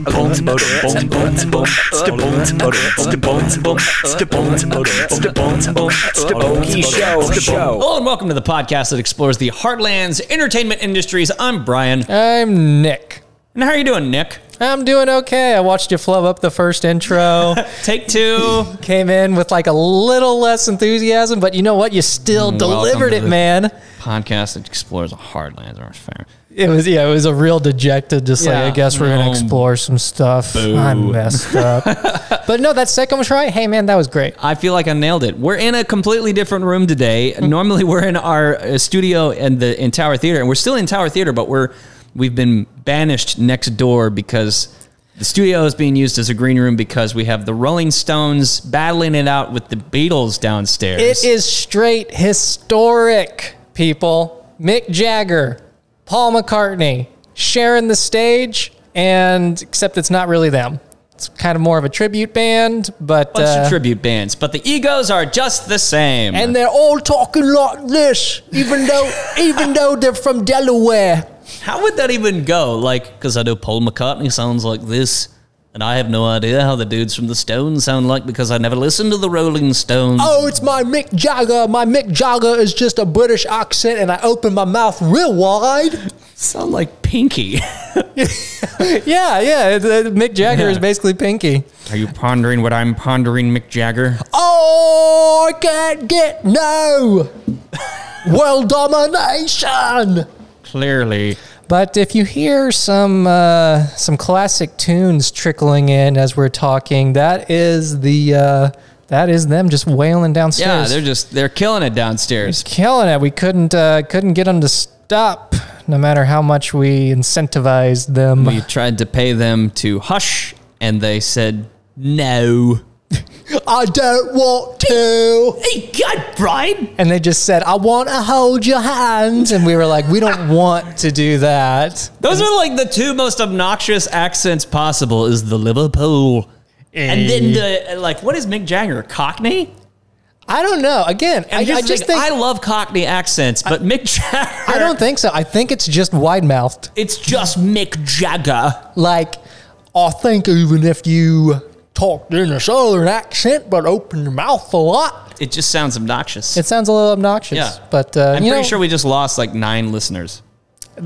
Okie Show Show. Hello and welcome to the podcast that explores the heartlands, entertainment industries. I'm Brian. I'm Nick. And how are you doing, Nick? I'm doing okay. I watched you flub up the first intro. Take two. Came in with like a little less enthusiasm, but you know what? You still delivered it, man. Podcast that explores the heartlands. It was, yeah, it was a real dejected, just like, I guess we're going to explore some stuff. Boo. I messed up. But no, that second try, hey man, that was great. I feel like I nailed it. We're in a completely different room today. Normally we're in our studio in Tower Theater, and we're still in Tower Theater, but we've been banished next door because the studio is being used as a green room because we have the Rolling Stones battling it out with the Beatles downstairs. It is straight historic, people. Mick Jagger, Paul McCartney, sharing the stage, and except it's not really them. It's kind of more of a tribute band, but... Bunch of tribute bands, but the egos are just the same. And they're all talking like this, even though, they're from Delaware. How would that even go? Like, because I know Paul McCartney sounds like this, and I have no idea how the dudes from the Stones sound like because I never listened to the Rolling Stones. Oh, it's my Mick Jagger. My Mick Jagger is just a British accent, and I open my mouth real wide. Sound like Pinky. Yeah. Mick Jagger is basically Pinky. Are you pondering what I'm pondering, Mick Jagger? Oh, I can't get no world domination. Clearly. But if you hear some classic tunes trickling in as we're talking, that is the that is them just wailing downstairs. Yeah, they're killing it downstairs. They're killing it. We couldn't get them to stop, no matter how much we incentivized them. We tried to pay them to hush, and they said no. I don't want to. Hey, God, Brian. And they just said, I want to hold your hands. And we were like, we don't want to do that. Those are like the two most obnoxious accents possible is the Liverpool. And then like, what is Mick Jagger? Cockney? I don't know. Again, I just think I love Cockney accents, but Mick Jagger. I don't think so. I think it's just wide-mouthed. It's just Mick Jagger. Like, I think even if you... talked in a southern accent, but open your mouth a lot. It just sounds obnoxious. It sounds a little obnoxious. Yeah, but I'm pretty sure we just lost like 9 listeners.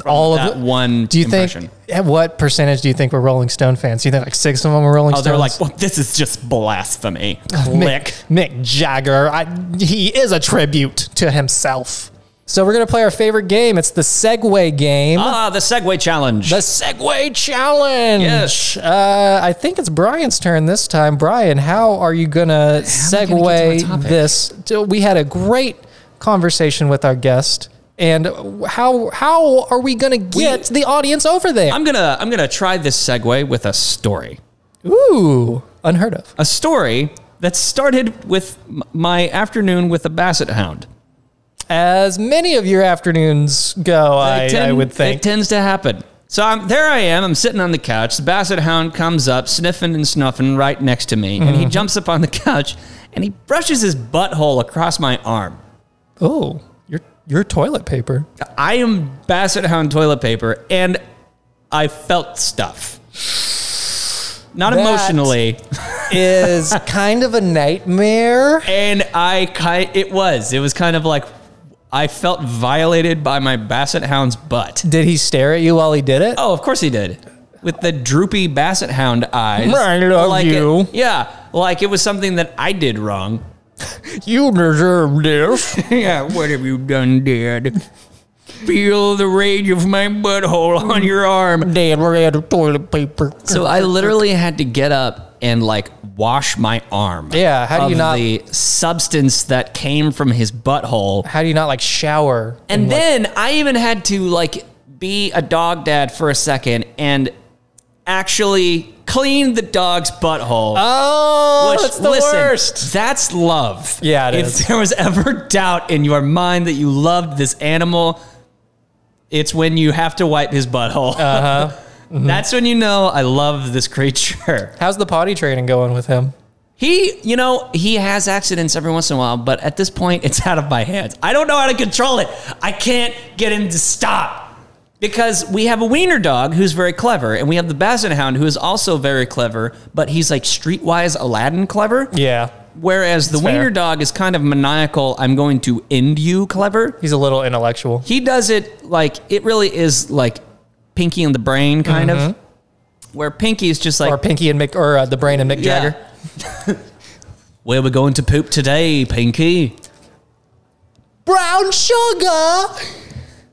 All of that one. Do you think? At what percentage do you think were Rolling Stone fans? Do you think like 6 of them were Rolling Stones? Oh, they're like, well, this is just blasphemy. Mick Jagger, he is a tribute to himself. So we're going to play our favorite game. It's the Segway game. Ah, the Segway challenge. The Segway challenge. Yes. I think it's Brian's turn this time. Brian, how are you going to segue this? We had a great conversation with our guest. And how are we going to get the audience over there? I'm going to try this segue with a story. Ooh, unheard of. A story that started with my afternoon with a Basset Hound. As many of your afternoons go, I would think. It tends to happen. So there I am. I'm sitting on the couch. The Basset Hound comes up, sniffing and snuffing right next to me. Mm-hmm. And he jumps up on the couch, and he brushes his butthole across my arm. Oh, you're toilet paper. I am Basset Hound toilet paper, and I felt stuff. Not emotionally. Is kind of a nightmare. And it was kind of like... I felt violated by my Basset Hound's butt. Did he stare at you while he did it? Oh, of course he did. With the droopy Basset Hound eyes. I love you. Like it was something that I did wrong. You deserve this. Yeah, what have you done, Dad? Feel the rage of my butthole on your arm. Dad, we're out of toilet paper. So I literally had to get up and like wash my arm. Yeah, how do you not? The substance that came from his butthole. How do you not like shower? And then I even had to like be a dog dad for a second and actually clean the dog's butthole. Oh, that's the worst. That's love. Yeah, it is. If there was ever doubt in your mind that you loved this animal, it's when you have to wipe his butthole. Uh-huh. Mm-hmm. That's when you know I love this creature. How's the potty training going with him? He has accidents every once in a while, but at this point, it's out of my hands. I don't know how to control it. I can't get him to stop. Because we have a wiener dog who's very clever, and we have the Basset Hound who is also very clever, but he's like streetwise Aladdin clever. Yeah. Whereas the wiener dog is kind of maniacal, I'm going to end you clever. He's a little intellectual. He does it like, it really is like Pinky and the Brain kind of. Where Pinky is just like... Or Pinky and Mick, or the Brain and Mick Jagger. Where we're going to poop today, Pinky? Brown sugar!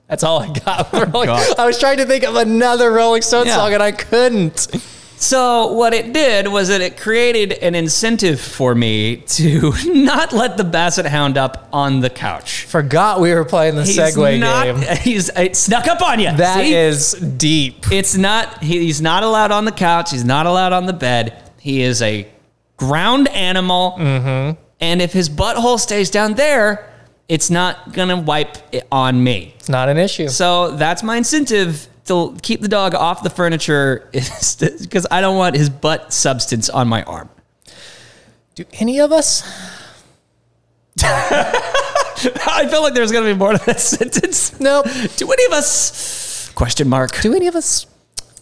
That's all I got. I was trying to think of another Rolling Stones song and I couldn't. So what it did was that it created an incentive for me to not let the Basset Hound up on the couch. Forgot we were playing the Segway game. It snuck up on you. That is deep. It's not, he's not allowed on the couch. He's not allowed on the bed. He is a ground animal. And if his butthole stays down there, it's not going to wipe it on me. It's not an issue. So that's my incentive. To keep the dog off the furniture because I don't want his butt substance on my arm. Do any of us? I feel like there's going to be more to that sentence. Nope. Do any of us? Question mark. Do any of us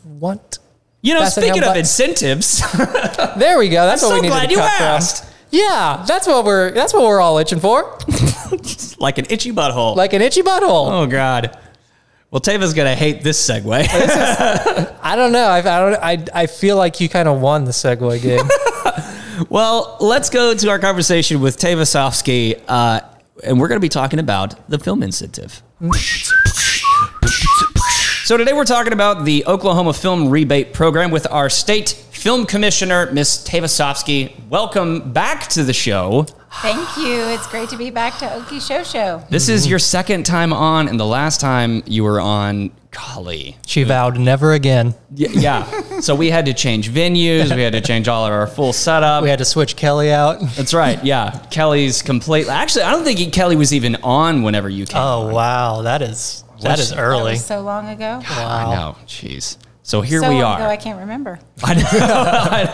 want? You know, speaking of incentives. There we go. That's what we need to cut from. I'm so glad you asked. Yeah, that's what we're all itching for. Like an itchy butthole. Like an itchy butthole. Oh, God. Well, Tava's gonna hate this segue. I don't know. I feel like you kind of won the segue game. Well, let's go to our conversation with Tava Sofsky, and we're gonna be talking about the film incentive. So today we're talking about the Oklahoma Film Rebate Program with our state film commissioner, Miss Tava Sofsky. Welcome back to the show. Thank you. It's great to be back to Okie Show Show. This is your second time on, and the last time you were on, golly. She vowed never again. Yeah. So we had to change venues. We had to change all of our full setup. We had to switch Kelly out. That's right. Yeah. Kelly's completely. Actually, I don't think Kelly was even on whenever you came on. Wow. That is early. That was so long ago. Wow. I know. Jeez. So here we are. Though I can't remember. I know. I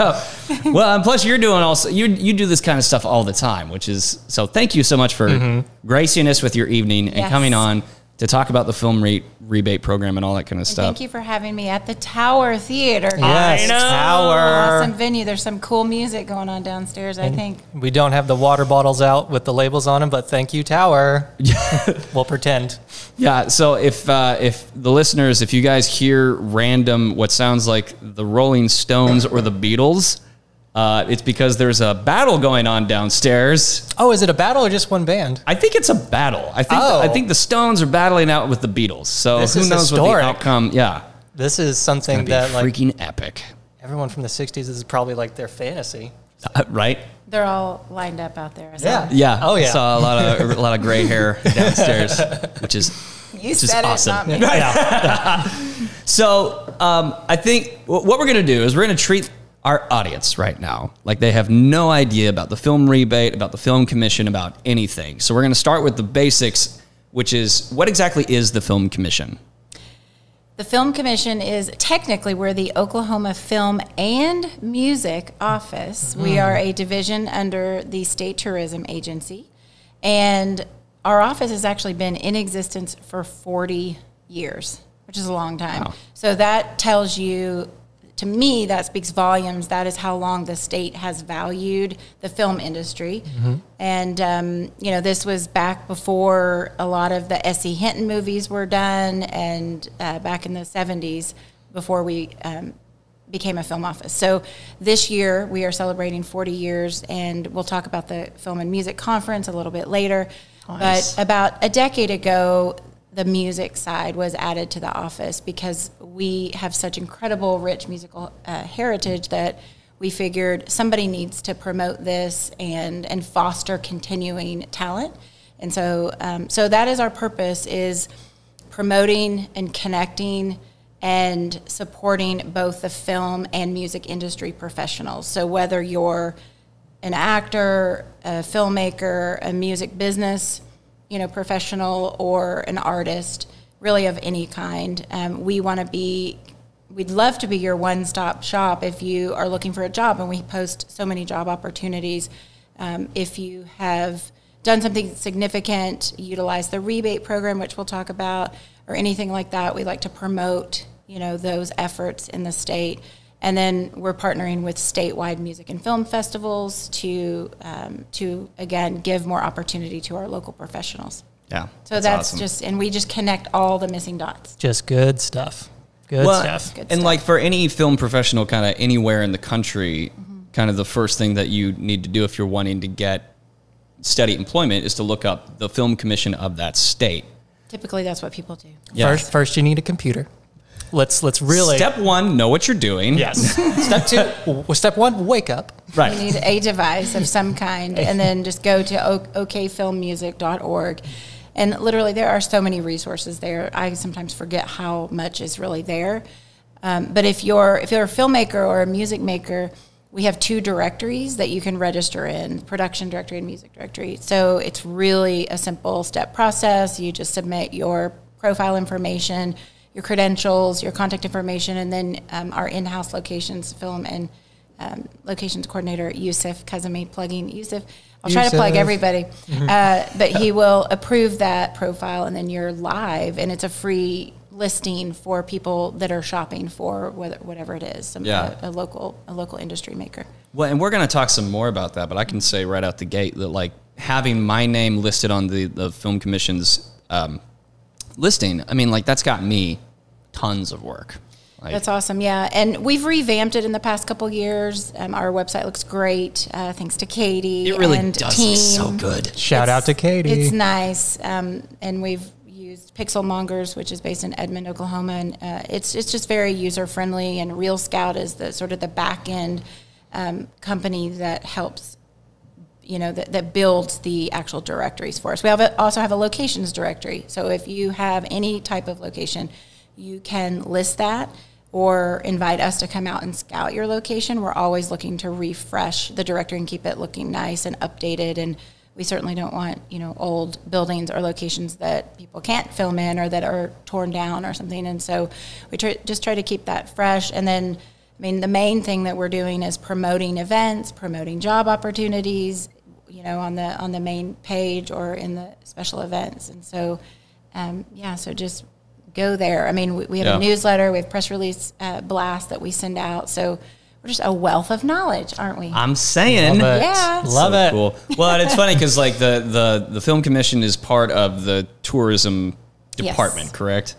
know. Well, and plus you're doing also you do this kind of stuff all the time, which is so. Thank you so much for gracing us with your evening and coming on to talk about the film rebate program and all that kind of stuff. Thank you for having me at the Tower Theater. Yes, Tower. Awesome venue. There's some cool music going on downstairs. And I think we don't have the water bottles out with the labels on them, but thank you, Tower. We'll pretend. Yeah, so if the listeners, if you guys hear random what sounds like the Rolling Stones or the Beatles, it's because there's a battle going on downstairs. Oh, is it a battle or just one band? I think it's a battle. I think the Stones are battling out with the Beatles. So who knows what the outcome? Yeah, this is something that freaking epic. Everyone from the '60s, this is probably like their fantasy, right? They're all lined up out there. Yeah. Oh yeah. I saw a lot of gray hair downstairs, which is awesome. Not me. So I think what we're gonna do is we're gonna treat our audience right now, like they have no idea about the film rebate, about the film commission, about anything. So we're going to start with the basics, which is what exactly is the film commission? The film commission is technically we're the Oklahoma Film and Music Office. We are a division under the state tourism agency. And our office has actually been in existence for 40 years, which is a long time. Wow. So that tells you, to me, that speaks volumes. That is how long the state has valued the film industry. And, you know, this was back before a lot of the S.E. Hinton movies were done and back in the 70s before we became a film office. So this year we are celebrating 40 years and we'll talk about the Film and Music Conference a little bit later. Nice. But about a decade ago, the music side was added to the office because we have such incredible, rich musical heritage that we figured somebody needs to promote this and foster continuing talent. And so, so that is our purpose, is promoting and connecting and supporting both the film and music industry professionals. So whether you're an actor, a filmmaker, a music business professional, or an artist, really of any kind. We'd love to be your one-stop shop if you are looking for a job, and we post so many job opportunities. If you have done something significant, utilize the rebate program, which we'll talk about, or anything like that. We like to promote, you know, those efforts in the state. And then we're partnering with statewide music and film festivals to again, give more opportunity to our local professionals. Yeah. So that's awesome. And we just connect all the missing dots. Just good stuff. Good stuff. Good stuff. Like for any film professional kind of anywhere in the country, kind of the first thing that you need to do if you're wanting to get steady employment is to look up the film commission of that state. Typically that's what people do. Yeah. First you need a computer. Let's really step one, know what you're doing. Yes. Step one, wake up. Right. You need a device of some kind, and then just go to okfilmmusic.org. And literally, there are so many resources there. I sometimes forget how much is really there. But if you're a filmmaker or a music maker, we have two directories that you can register in: production directory and music directory. So it's really a simple step process. You just submit your profile information, your credentials, your contact information, and then our in-house locations, film and locations coordinator, Yusuf Kazumi, plugging Yusuf. I'll try to plug everybody, but he will approve that profile, and then you're live, and it's a free listing for people that are shopping for whatever it is, a local industry maker. Well, and we're going to talk some more about that, but I can say right out the gate that like having my name listed on the Film Commission's listing, I mean, like that's got me tons of work. Like, that's awesome, yeah. And we've revamped it in the past couple years. Our website looks great, thanks to Katie. It really does look so good. Shout out to Katie. It's nice. And we've used Pixelmongers, which is based in Edmond, Oklahoma, and it's just very user friendly. And Real Scout is the sort of the back end company that helps, you know, that builds the actual directories for us. We have also have a locations directory. So if you have any type of location, you can list that or invite us to come out and scout your location. We're always looking to refresh the directory and keep it looking nice and updated. And we certainly don't want, you know, old buildings or locations that people can't film in or that are torn down or something. And so we just try to keep that fresh. And then, I mean, the main thing that we're doing is promoting events, promoting job opportunities, you know, on the main page or in the special events. And so, yeah, so just go there. I mean, we have a newsletter, we have press release blasts that we send out. So we're just a wealth of knowledge, aren't we? I'm saying. Love it. Yeah. Love it. Cool. Well, and it's funny because like the Film Commission is part of the tourism department, correct?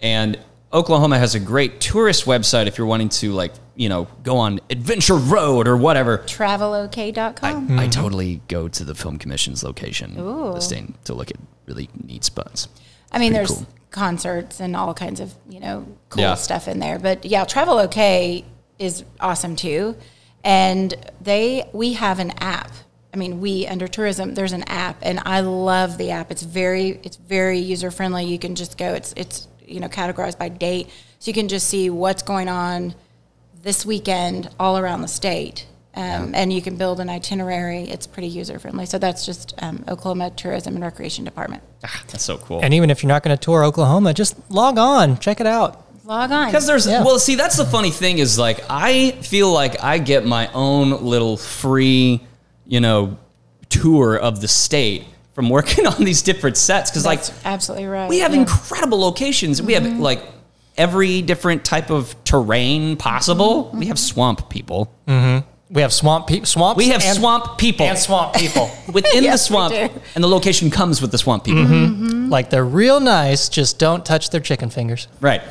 And Oklahoma has a great tourist website if you're wanting to, like, you know, go on Adventure Road or whatever. Travelok.com. I totally go to the Film Commission's location listing to look at really neat spots. I mean, there's concerts and all kinds of, you know, cool stuff in there. But yeah, Travelok is awesome too. And we have an app. I mean, we under tourism, there's an app, and I love the app. It's very user friendly. You can just go. It's you know, categorized by date, so you can just see what's going on this weekend all around the state, and you can build an itinerary. It's pretty user friendly. So that's just Oklahoma Tourism and Recreation Department. Ah, that's so cool. And even if you're not going to tour Oklahoma, just log on, check it out. Log on. Because there's well, see, that's the funny thing is like I feel like I get my own little free, you know, tour of the state from working on these different sets, because like absolutely right, we have incredible locations. We have like every different type of terrain possible. We have swamp people. We have swamp people within the swamp, and the location comes with the swamp people. Like they're real nice, just don't touch their chicken fingers. Right.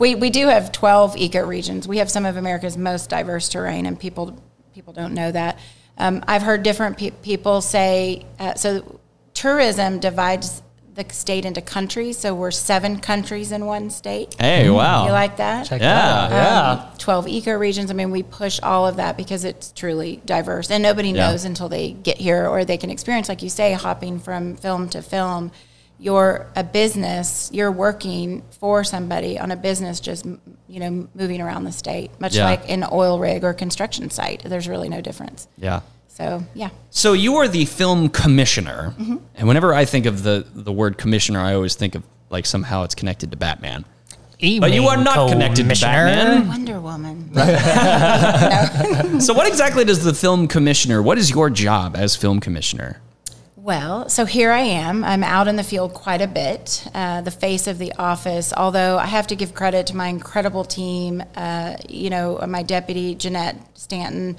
we do have 12 eco regions. We have some of America's most diverse terrain, and people don't know that. I've heard different people say, so tourism divides the state into countries. So we're 7 countries in one state. Hey, wow. You like that? Check that out. 12 ecoregions. I mean, we push all of that because it's truly diverse. And nobody knows until they get here, or they can experience, like you say, hopping from film to film. You're a business. You're working for somebody on a business, just, you know, moving around the state, much like an oil rig or construction site. There's really no difference. Yeah. So, yeah. So you are the film commissioner. And whenever I think of the word commissioner, I always think of like somehow it's connected to Batman. But you are not connected to Batman. Wonder Woman. So what exactly does the film commissioner, what is your job as film commissioner? Well, so here I am. I'm out in the field quite a bit, the face of the office, although I have to give credit to my incredible team. You know, my deputy, Jeanette Stanton,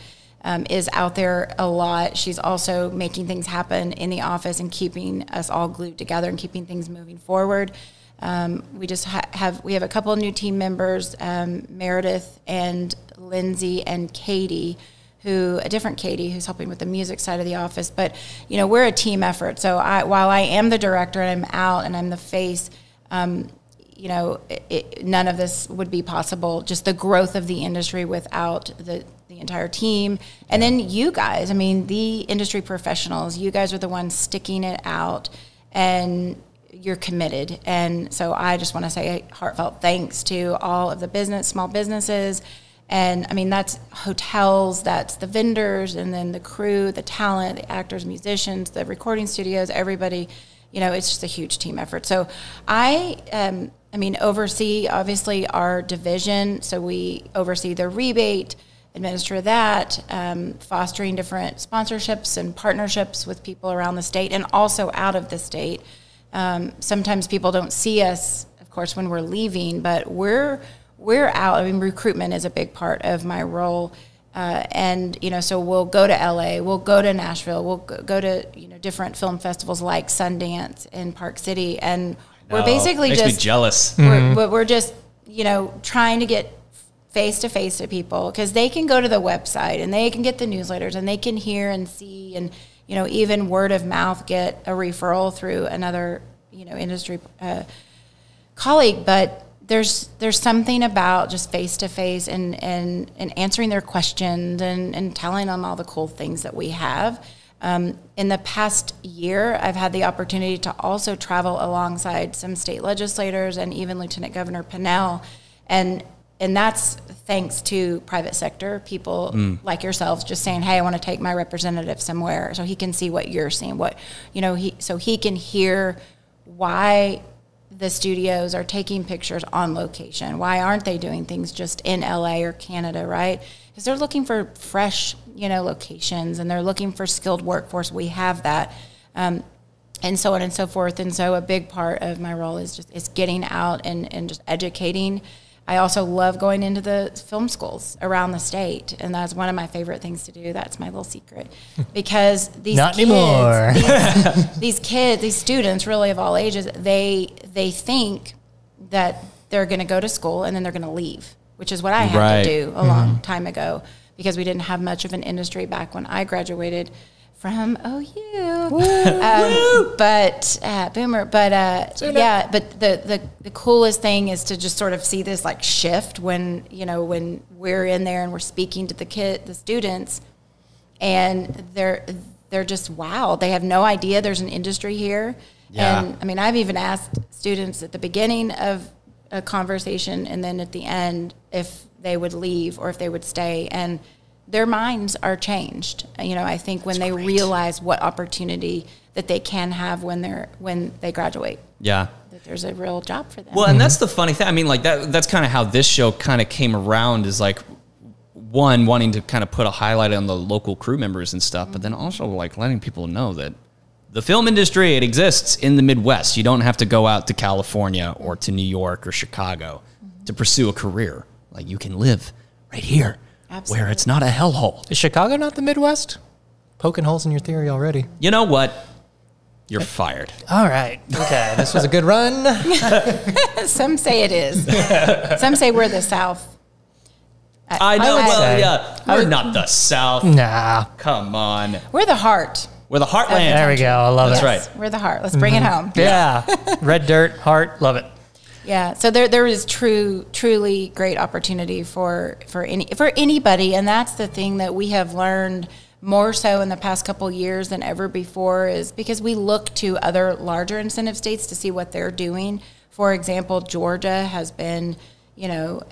is out there a lot. She's also making things happen in the office and keeping us all glued together and keeping things moving forward. We have a couple of new team members, Meredith and Lindsay and Katie, who's helping with the music side of the office. But, you know, we're a team effort. So while I am the director and I'm out and I'm the face, you know, none of this would be possible, just the growth of the industry without the entire team. And then you guys, I mean, the industry professionals, you guys are the ones sticking it out and you're committed. And so I just want to say a heartfelt thanks to all of the small businesses. And I mean, that's hotels, that's the vendors, and then the crew, the talent, the actors, musicians, the recording studios, everybody. You know, it's just a huge team effort. So I mean, oversee obviously our division. So we oversee the rebate, administer that, fostering different sponsorships and partnerships with people around the state and also out of the state. Sometimes people don't see us, of course, when we're leaving, but we're out. I mean, recruitment is a big part of my role. And, you know, so we'll go to LA, we'll go to Nashville, we'll go to, you know, different film festivals like Sundance and Park City. And we're basically just makes me jealous. We're just, you know, trying to get face to people because they can go to the website and they can get the newsletters and they can hear and see and, you know, even word of mouth, get a referral through another, you know, industry colleague. But there's something about just face-to-face and answering their questions and telling them all the cool things that we have. In the past year, I've had the opportunity to also travel alongside some state legislators and even Lieutenant Governor Pinnell. And that's thanks to private sector people like yourselves just saying, hey, I want to take my representative somewhere so he can see what you're seeing, what, you know, so he can hear why the studios are taking pictures on location. Why aren't they doing things just in LA or Canada, right? Because they're looking for fresh, you know, locations and they're looking for skilled workforce. We have that, and so on and so forth. And so a big part of my role is getting out and just educating. I also love going into the film schools around the state, and that's one of my favorite things to do. That's my little secret, because these not kids, anymore. These students, really of all ages, they think that they're going to go to school and then they're going to leave, which is what I had to do a long time ago because we didn't have much of an industry back when I graduated from OU. But the coolest thing is to just sort of see this like shift when, you know, when we're in there and we're speaking to the students, and they're just wow, they have no idea there's an industry here. Yeah. And I mean, I've even asked students at the beginning of a conversation and then at the end if they would leave or if they would stay, and their minds are changed. You know, I think when they realize what opportunity that they can have when they graduate. Yeah. That there's a real job for them. Well, and that's the funny thing. I mean, like that's kind of how this show kind of came around, is like one, wanting to kind of put a highlight on the local crew members and stuff, but then also like letting people know that the film industry, it exists in the Midwest. You don't have to go out to California or to New York or Chicago to pursue a career. Like you can live right here. Absolutely. Where it's not a hellhole. Is Chicago not the Midwest? Poking holes in your theory already. You know what? You're fired. All right. Okay. This was a good run. Some say it is. Some say we're the South. I know. Well, yeah. We're not the South. Nah. Come on. We're the heart. We're the heartland. There we go. I love it. That's right. We're the heart. Let's bring it home. Yeah. Red dirt, heart. Love it. Yeah, so there is truly great opportunity for anybody, and that's the thing that we have learned more so in the past couple of years than ever before, is because we look to other larger incentive states to see what they're doing. For example, Georgia has been, you know,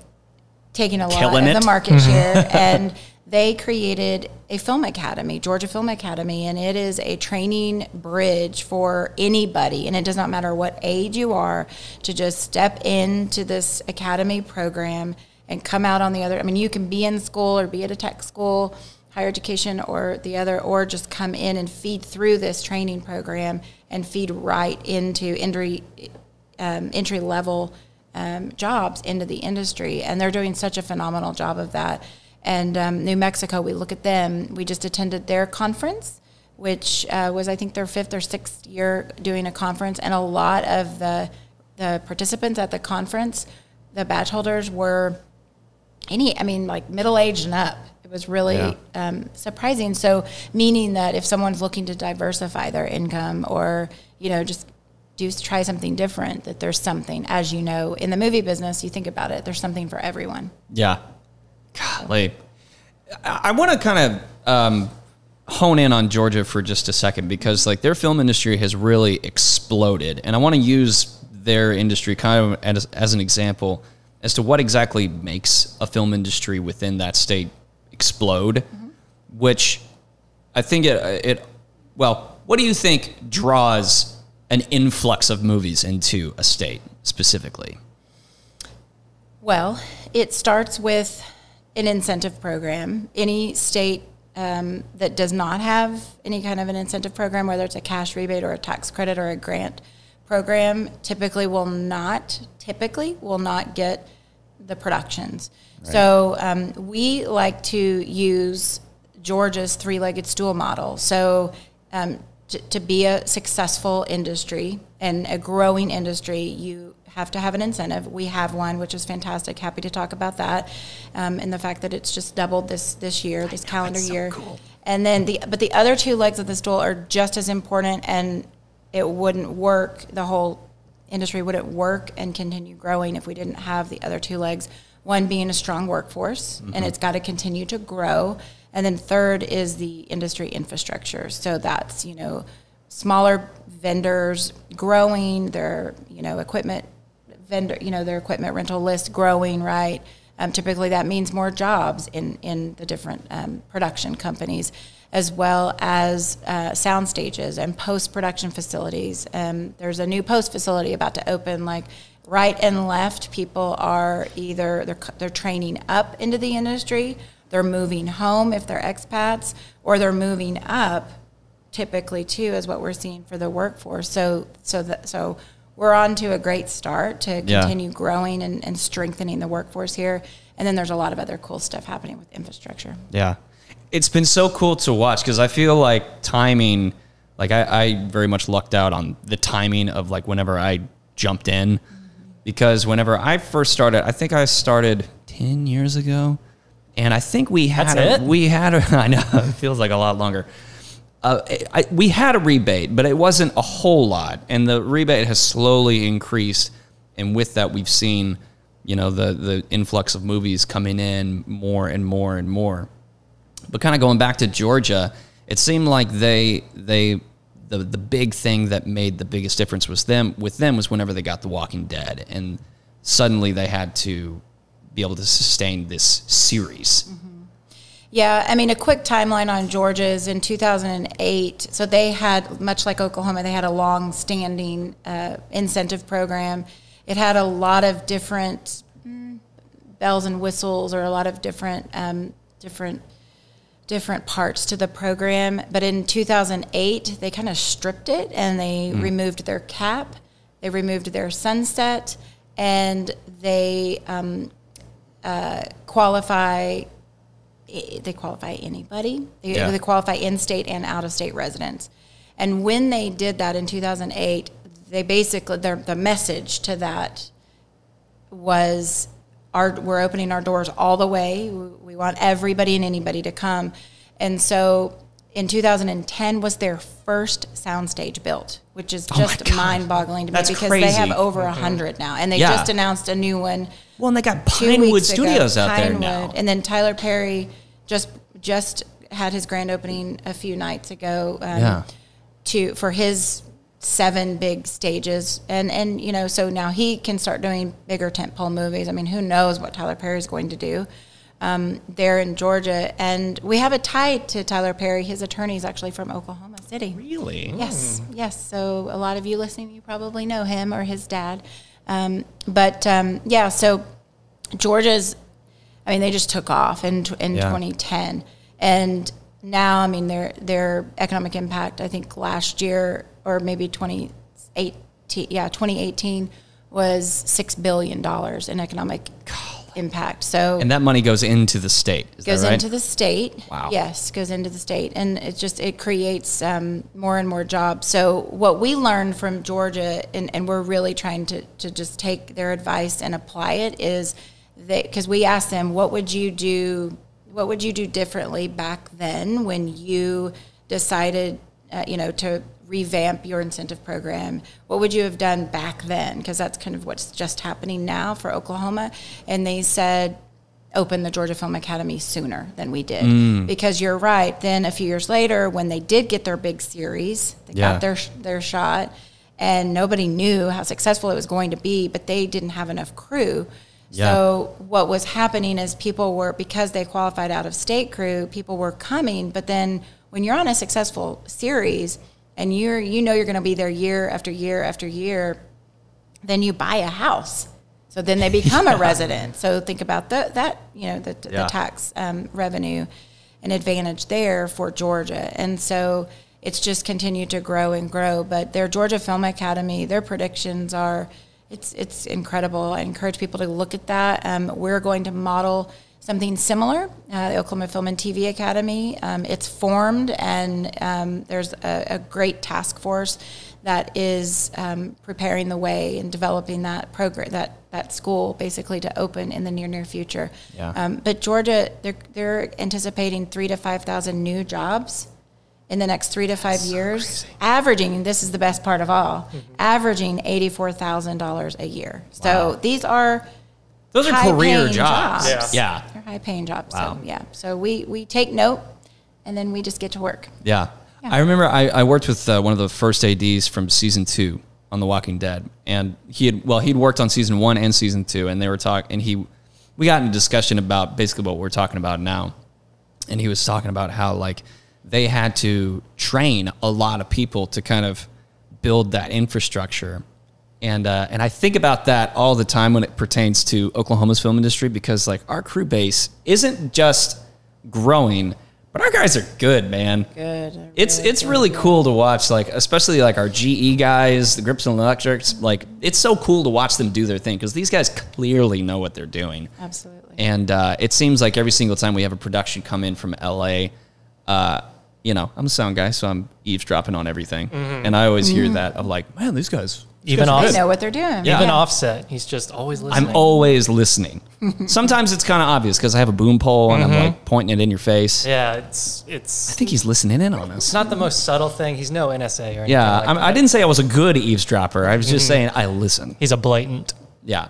taking a lot of the market share, and they created a film academy, Georgia Film Academy, and it is a training bridge for anybody, and it does not matter what age you are, to just step into this academy program and come out on the other. I mean, you can be in school or be at a tech school, higher education or the other, or just come in and feed through this training program and feed right into entry-level jobs into the industry. And they're doing such a phenomenal job of that. And New Mexico, we look at them. We just attended their conference, which was, I think, their 5th or 6th year doing a conference. And a lot of the participants at the conference, the badge holders were like middle-aged and up. It was really surprising. So meaning that if someone's looking to diversify their income or, you know, just try something different, that there's something, as you know, in the movie business, you think about it, there's something for everyone. Yeah. Golly. I want to kind of hone in on Georgia for just a second, because like their film industry has really exploded. And I want to use their industry kind of as an example as to what exactly makes a film industry within that state explode, which I think well, what do you think draws an influx of movies into a state specifically? Well, it starts with an incentive program. Any state that does not have any kind of an incentive program, whether it's a cash rebate or a tax credit or a grant program, typically will not get the productions. Right. So we like to use Georgia's three-legged stool model. So to be a successful industry and a growing industry, you have to have an incentive. We have one, which is fantastic. Happy to talk about that, and the fact that it's just doubled this year, this calendar year. So cool. And then but the other two legs of the stool are just as important, and it wouldn't work. The whole industry wouldn't work and continue growing if we didn't have the other two legs. One being a strong workforce, and it's got to continue to grow. And then third is the industry infrastructure. So that's, you know, smaller vendors growing, their, you know, their equipment rental list growing, right? Typically that means more jobs in the different production companies, as well as sound stages and post-production facilities. There's a new post facility about to open, like, right and left. People are either, they're training up into the industry, they're moving home if they're expats, or they're moving up, typically, too, is what we're seeing for the workforce. So we're on to a great start to continue growing and strengthening the workforce here. And then there's a lot of other cool stuff happening with infrastructure. Yeah. It's been so cool to watch, because I feel like timing, like I very much lucked out on the timing of like whenever I jumped in, because whenever I first started, I think I started 10 years ago. And I think we had I know, it feels like a lot longer. We had a rebate, but it wasn't a whole lot. And the rebate has slowly increased. And with that, we've seen, you know, the influx of movies coming in more and more and more. But kind of going back to Georgia, it seemed like the big thing that made the biggest difference was with them was whenever they got The Walking Dead. And suddenly they had to be able to sustain this series. Yeah, I mean, a quick timeline on Georgia is in 2008. So they had, much like Oklahoma, they had a long-standing incentive program. It had a lot of different bells and whistles, or a lot of different different parts to the program. But in 2008, they kind of stripped it, and they removed their cap, they removed their sunset, and they qualify anybody. They qualify in-state and out-of-state residents. And when they did that in 2008, they basically, the message to that was, we're opening our doors all the way. We want everybody and anybody to come. And so in 2010 was their first soundstage built, which is just mind-boggling to me. That's because crazy. They have over 100 now. And they just announced a new one. Well, and they got Pinewood Studios out there now. And then Tyler Perry just had his grand opening a few nights ago for his 7 big stages. And you know, so now he can start doing bigger tentpole movies. I mean, who knows what Tyler Perry is going to do there in Georgia. And we have a tie to Tyler Perry. His attorney is actually from Oklahoma City. Really? Yes, yes. So a lot of you listening, you probably know him or his dad. Yeah, so Georgia's, I mean, they just took off in 2010. And now, I mean, their economic impact, I think last year, or maybe 2018 was $6 billion in economic impact. So, and that money goes into the state, is that right? Goes into the state. Wow. Yes, goes into the state. And it just, it creates more and more jobs. So what we learned from Georgia, and we're really trying to just take their advice and apply it, is that, because we asked them, what would you do differently back then when you decided, to revamp your incentive program? What would you have done back then? Because that's kind of what's just happening now for Oklahoma. And they said, open the Georgia Film Academy sooner than we did. Mm. Because you're right, then a few years later, when they did get their big series, they got their shot, and nobody knew how successful it was going to be, but they didn't have enough crew. Yeah. So what was happening is people were, because they qualified out of state crew, people were coming. But then when you're on a successful series and you're going to be there year after year after year, then you buy a house. So then they become a resident. So think about the tax revenue and advantage there for Georgia. And so it's just continued to grow and grow. But their Georgia Film Academy, their predictions are, It's incredible. I encourage people to look at that. We're going to model something similar, the Oklahoma Film and TV Academy. It's formed, and there's a great task force that is preparing the way and developing that program, that school, basically, to open in the near future. Yeah. But Georgia, they're anticipating 3,000 to 5,000 new jobs in the next 3 to 5 years, so averaging, this is the best part of all, averaging $84,000 a year. Wow. So those are career jobs. Yeah. They're high-paying jobs. Wow. So, yeah. So we take note, and then we just get to work. Yeah. I remember I worked with one of the first ADs from season 2 on The Walking Dead, and he'd worked on season 1 and season 2, and they were talking, and we got in a discussion about basically what we're talking about now, and he was talking about how, like, they had to train a lot of people to kind of build that infrastructure. And I think about that all the time when it pertains to Oklahoma's film industry, because, like, our crew base isn't just growing, but our guys are good, man. Good. It's really cool to watch, like, especially, like, our GE guys, the Grips and Electrics. Like, it's so cool to watch them do their thing, because these guys clearly know what they're doing. Absolutely. And it seems like every single time we have a production come in from LA, I'm a sound guy, so I'm eavesdropping on everything. Mm-hmm. And I always hear that of, like, man, these guys know what they're doing. Yeah. Even Offset, he's just always listening. I'm always listening. Sometimes it's kind of obvious because I have a boom pole and I'm like pointing it in your face. Yeah, I think he's listening in on us. It's not the most subtle thing. He's no NSA or anything. Yeah, like I didn't say I was a good eavesdropper. I was just saying I listen. He's a blatant. Yeah.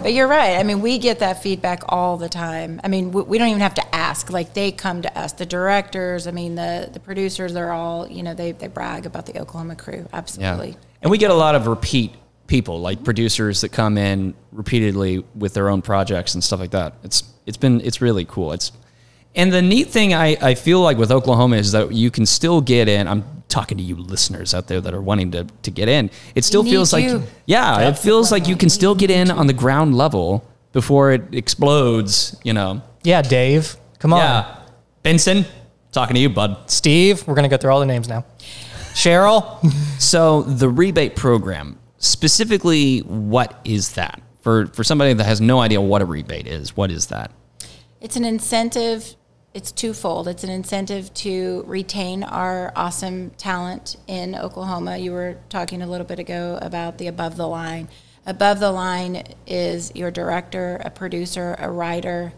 But you're right. I mean, we get that feedback all the time. I mean, we don't even have to ask. Like, they come to us. The directors, I mean, the producers are all, they brag about the Oklahoma crew. Absolutely. Yeah. And we get a lot of repeat people, like producers that come in repeatedly with their own projects and stuff like that. It's really cool. And the neat thing I feel like with Oklahoma is that you can still get in. I'm talking to you listeners out there that are wanting to get in. It still feels like, it feels like you can still get in on the ground level before it explodes, Yeah, Dave, come on. Yeah. Benson, talking to you, bud. Steve, we're going to go through all the names now. Cheryl. So the rebate program, specifically, what is that? For somebody that has no idea what a rebate is, what is that? It's an incentive. It's twofold. It's an incentive to retain our awesome talent in Oklahoma. You were talking a little bit ago about the above the line. Above the line is your director, a producer, a writer,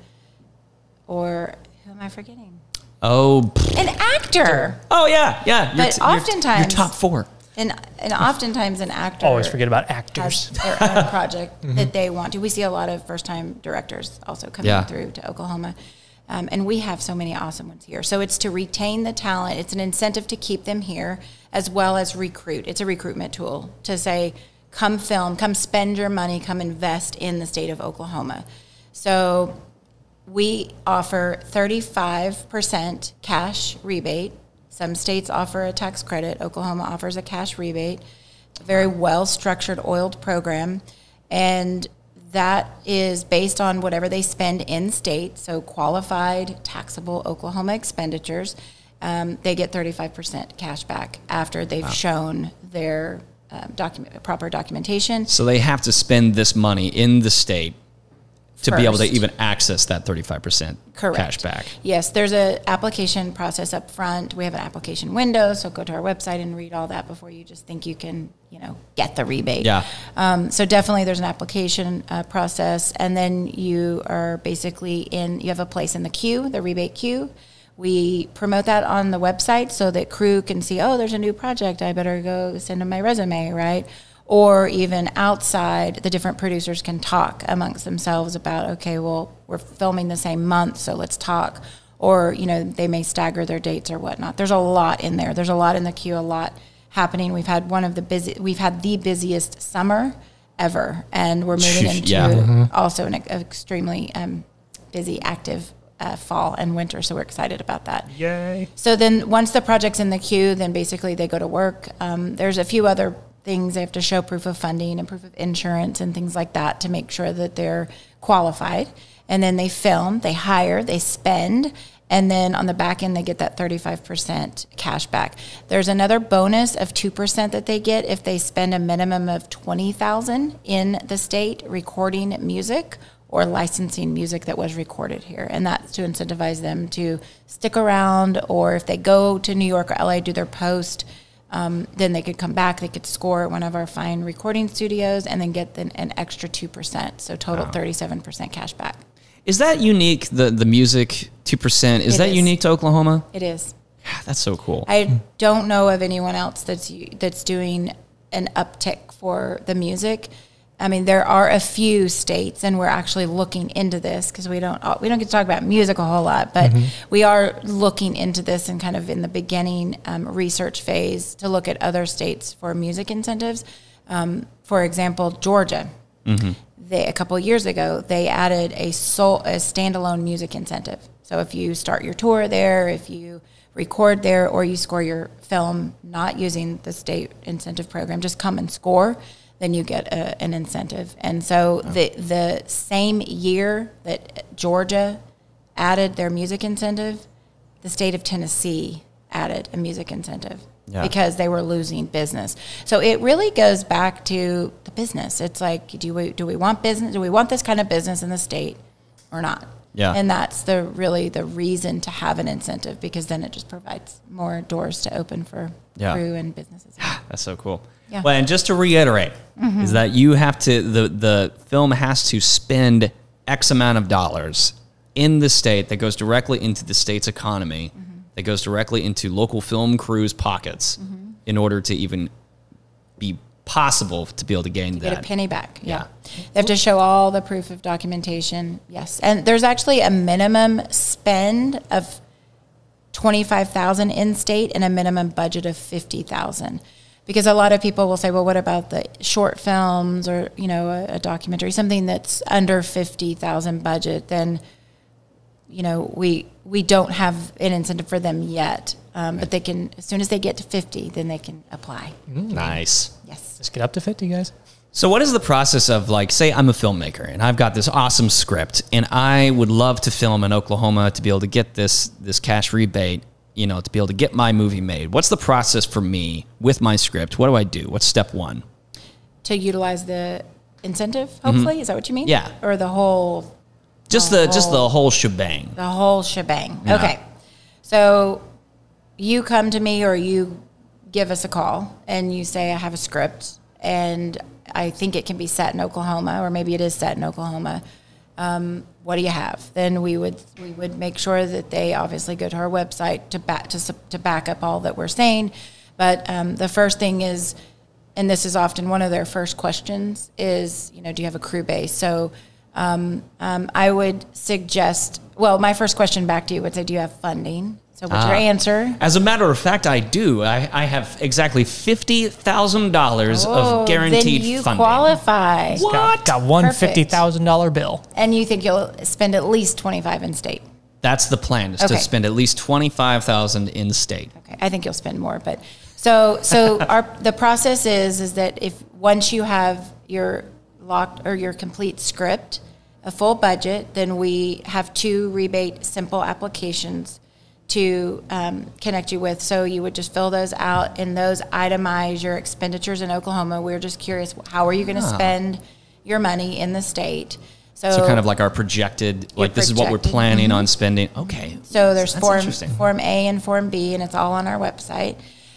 or who am I forgetting? Oh, an actor. Oh, yeah, yeah. But oftentimes, your top 4. And oftentimes an actor always forget about actors. Has their own project that they want to. We see a lot of first-time directors also coming through to Oklahoma. And we have so many awesome ones here. So it's to retain the talent. It's an incentive to keep them here, as well as recruit. It's a recruitment tool to say, come film, come spend your money, come invest in the state of Oklahoma. So we offer 35% cash rebate. Some states offer a tax credit. Oklahoma offers a cash rebate, a very well-structured, oiled program. And That is based on whatever they spend in state, so qualified taxable Oklahoma expenditures. They get 35% cash back after they've shown their proper documentation. So they have to spend this money in the state to be able to even access that 35% cash back. Yes, there's an application process up front. We have an application window, so go to our website and read all that before you just think you can, you know, get the rebate. Yeah. So definitely there's an application process, and then you are basically you have a place in the queue, the rebate queue. We promote that on the website so that crew can see, oh, there's a new project, I better go send them my resume, right? Or even outside, the different producers can talk amongst themselves about, okay, well, we're filming the same month, so let's talk. Or, you know, they may stagger their dates or whatnot. There's a lot in there. There's a lot in the queue, a lot happening. We've had the busiest summer ever, and we're moving into also an extremely busy, active fall and winter, so we're excited about that. Yay! So then, once the project's in the queue, then basically they go to work. There's a few other things they have to show: proof of funding and proof of insurance and things like that to make sure that they're qualified. And then they film, they hire, they spend, and then on the back end they get that 35% cash back. There's another bonus of 2% that they get if they spend a minimum of $20,000 in the state recording music or licensing music that was recorded here, and that's to incentivize them to stick around, or if they go to New York or LA, do their post. Then they could come back, they could score at one of our fine recording studios and then get an extra 2%. So total 37% cash back. Is that unique, the music 2%? Is that unique to Oklahoma? It is. Yeah, that's so cool. I don't know of anyone else that's doing an uptick for the music. I mean, there are a few states, and we're actually looking into this because we don't get to talk about music a whole lot, but we are looking into this and kind of in the beginning research phase to look at other states for music incentives. For example, Georgia, a couple of years ago, they added a standalone music incentive. So if you start your tour there, if you record there, or you score your film not using the state incentive program, just come and score, then you get an incentive. And so the same year that Georgia added their music incentive, the state of Tennessee added a music incentive because they were losing business. So it really goes back to the business. It's like, do we want business? Do we want this kind of business in the state or not? Yeah. And that's really the reason to have an incentive, because then it just provides more doors to open for crew and businesses. That's so cool. Yeah. Well, and just to reiterate, is that you have to, the film has to spend X amount of dollars in the state that goes directly into the state's economy, that goes directly into local film crews' pockets in order to even be possible to be able to gain that. Get a penny back. Yeah. They have to show all the proof of documentation. Yes. And there's actually a minimum spend of $25,000 in state and a minimum budget of $50,000. Because a lot of people will say, well, what about the short films or, you know, a documentary, something that's under $50,000 budget? Then, you know, we don't have an incentive for them yet. But they can, as soon as they get to 50, then they can apply. Nice. Yes. Let's get up to 50, guys. So what is the process of, like, say I'm a filmmaker and I've got this awesome script and I would love to film in Oklahoma to be able to get this cash rebate, you know, to be able to get my movie made. What's the process for me with my script? What do I do? What's step one? To utilize the incentive, hopefully? Is that what you mean? Yeah. Or the whole... Just the whole shebang. The whole shebang. Yeah. Okay. So... you come to me or you give us a call and you say, I have a script and I think it can be set in Oklahoma, or maybe it is set in Oklahoma. What do you have? Then we would make sure that they obviously go to our website to back up all that we're saying. But the first thing is, and this is often one of their first questions, is, you know, do you have a crew base? So I would suggest, well, my first question back to you would say, do you have funding? So what's your answer? As a matter of fact, I do. I have exactly $50,000 of guaranteed funding. Then you qualify. What? Got one $50,000 bill. And you think you'll spend at least $25,000 in state? That's the plan, is to spend at least $25,000 in state. Okay, I think you'll spend more, but so the process is that if once you have your your complete script, a full budget. Then we have 2 rebate simple applications to connect you with. So you would just fill those out, and those itemize your expenditures in Oklahoma. We're just curious, how are you going to spend your money in the state? So kind of like our projected, like this is what we're planning on spending. Okay. So there's Form A and Form B, and it's all on our website.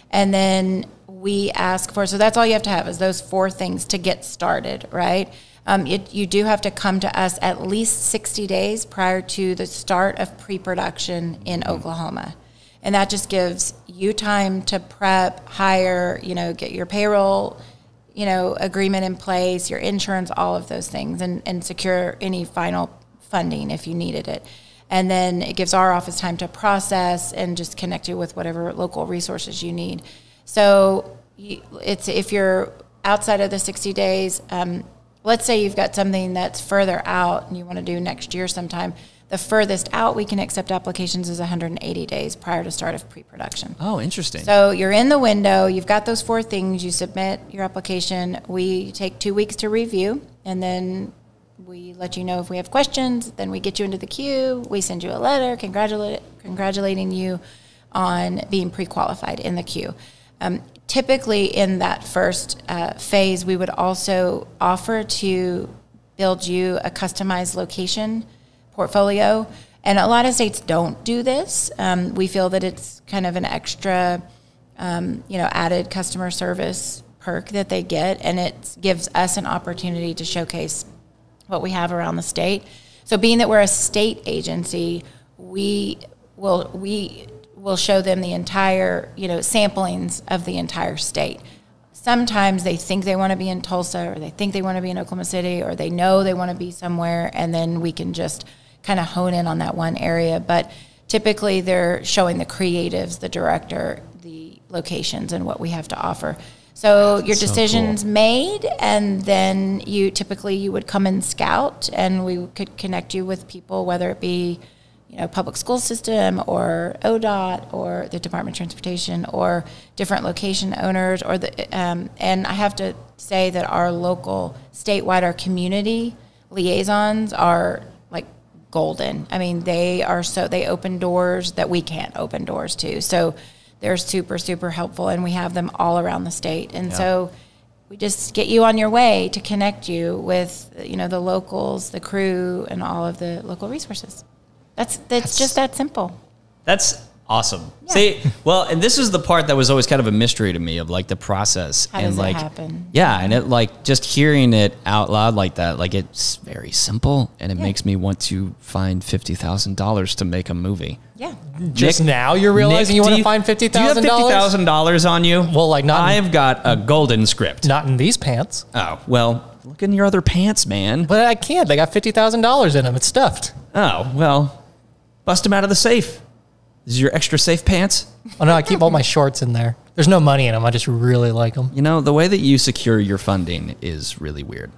And then we ask for, so that's all you have to have is those 4 things to get started, right? You do have to come to us at least 60 days prior to the start of pre-production in Oklahoma. And that just gives you time to prep, hire, you know, get your payroll, you know, agreement in place, your insurance, all of those things, and secure any final funding if you needed it. And then it gives our office time to process and just connect you with whatever local resources you need. So it's, if you're outside of the 60 days, let's say you've got something that's further out and you want to do next year sometime, the furthest out we can accept applications is 180 days prior to start of pre-production. Oh, interesting. So you're in the window. You've got those 4 things. You submit your application. We take 2 weeks to review, and then we let you know if we have questions. Then we get you into the queue. We send you a letter congratulating you on being pre-qualified in the queue. Typically in that first phase, we would also offer to build you a customized location portfolio, and a lot of states don't do this. We feel that it's kind of an extra, you know, added customer service perk that they get, and it gives us an opportunity to showcase what we have around the state. So, being that we're a state agency, we will show them the entire, you know, samplings of the entire state. Sometimes they think they want to be in Tulsa, or they think they want to be in Oklahoma City, or they know they want to be somewhere, and then we can just kind of hone in on that one area. But typically they're showing the creatives, the director, the locations, and what we have to offer. So your decision's made, and then you typically would come and scout, and we could connect you with people, whether it be, you know, public school system or ODOT or the Department of Transportation or different location owners, or the and I have to say that our local, statewide, our community liaisons are like golden. I mean, they are they open doors that we can't open doors to. So they're super, super helpful, and we have them all around the state. And so we just get you on your way to connect you with, you know, the locals, the crew, and all of the local resources. That's just that simple. That's awesome. Yeah. See, well, and this is the part that was always kind of a mystery to me, of like the process. How does it happen? Yeah, and it, like, just hearing it out loud like that, like, it's very simple, and it makes me want to find $50,000 to make a movie. Yeah. Just now you're realizing you want to find $50,000? Do you have $50,000 on you? Well, like, not. I've got a golden script. Not in these pants. Oh, well, look in your other pants, man. But I can't. They got $50,000 in them. It's stuffed. Oh, well. Bust them out of the safe. This is your extra safe pants? Oh, no, I keep all my shorts in there. There's no money in them. I just really like them. You know, the way that you secure your funding is really weird.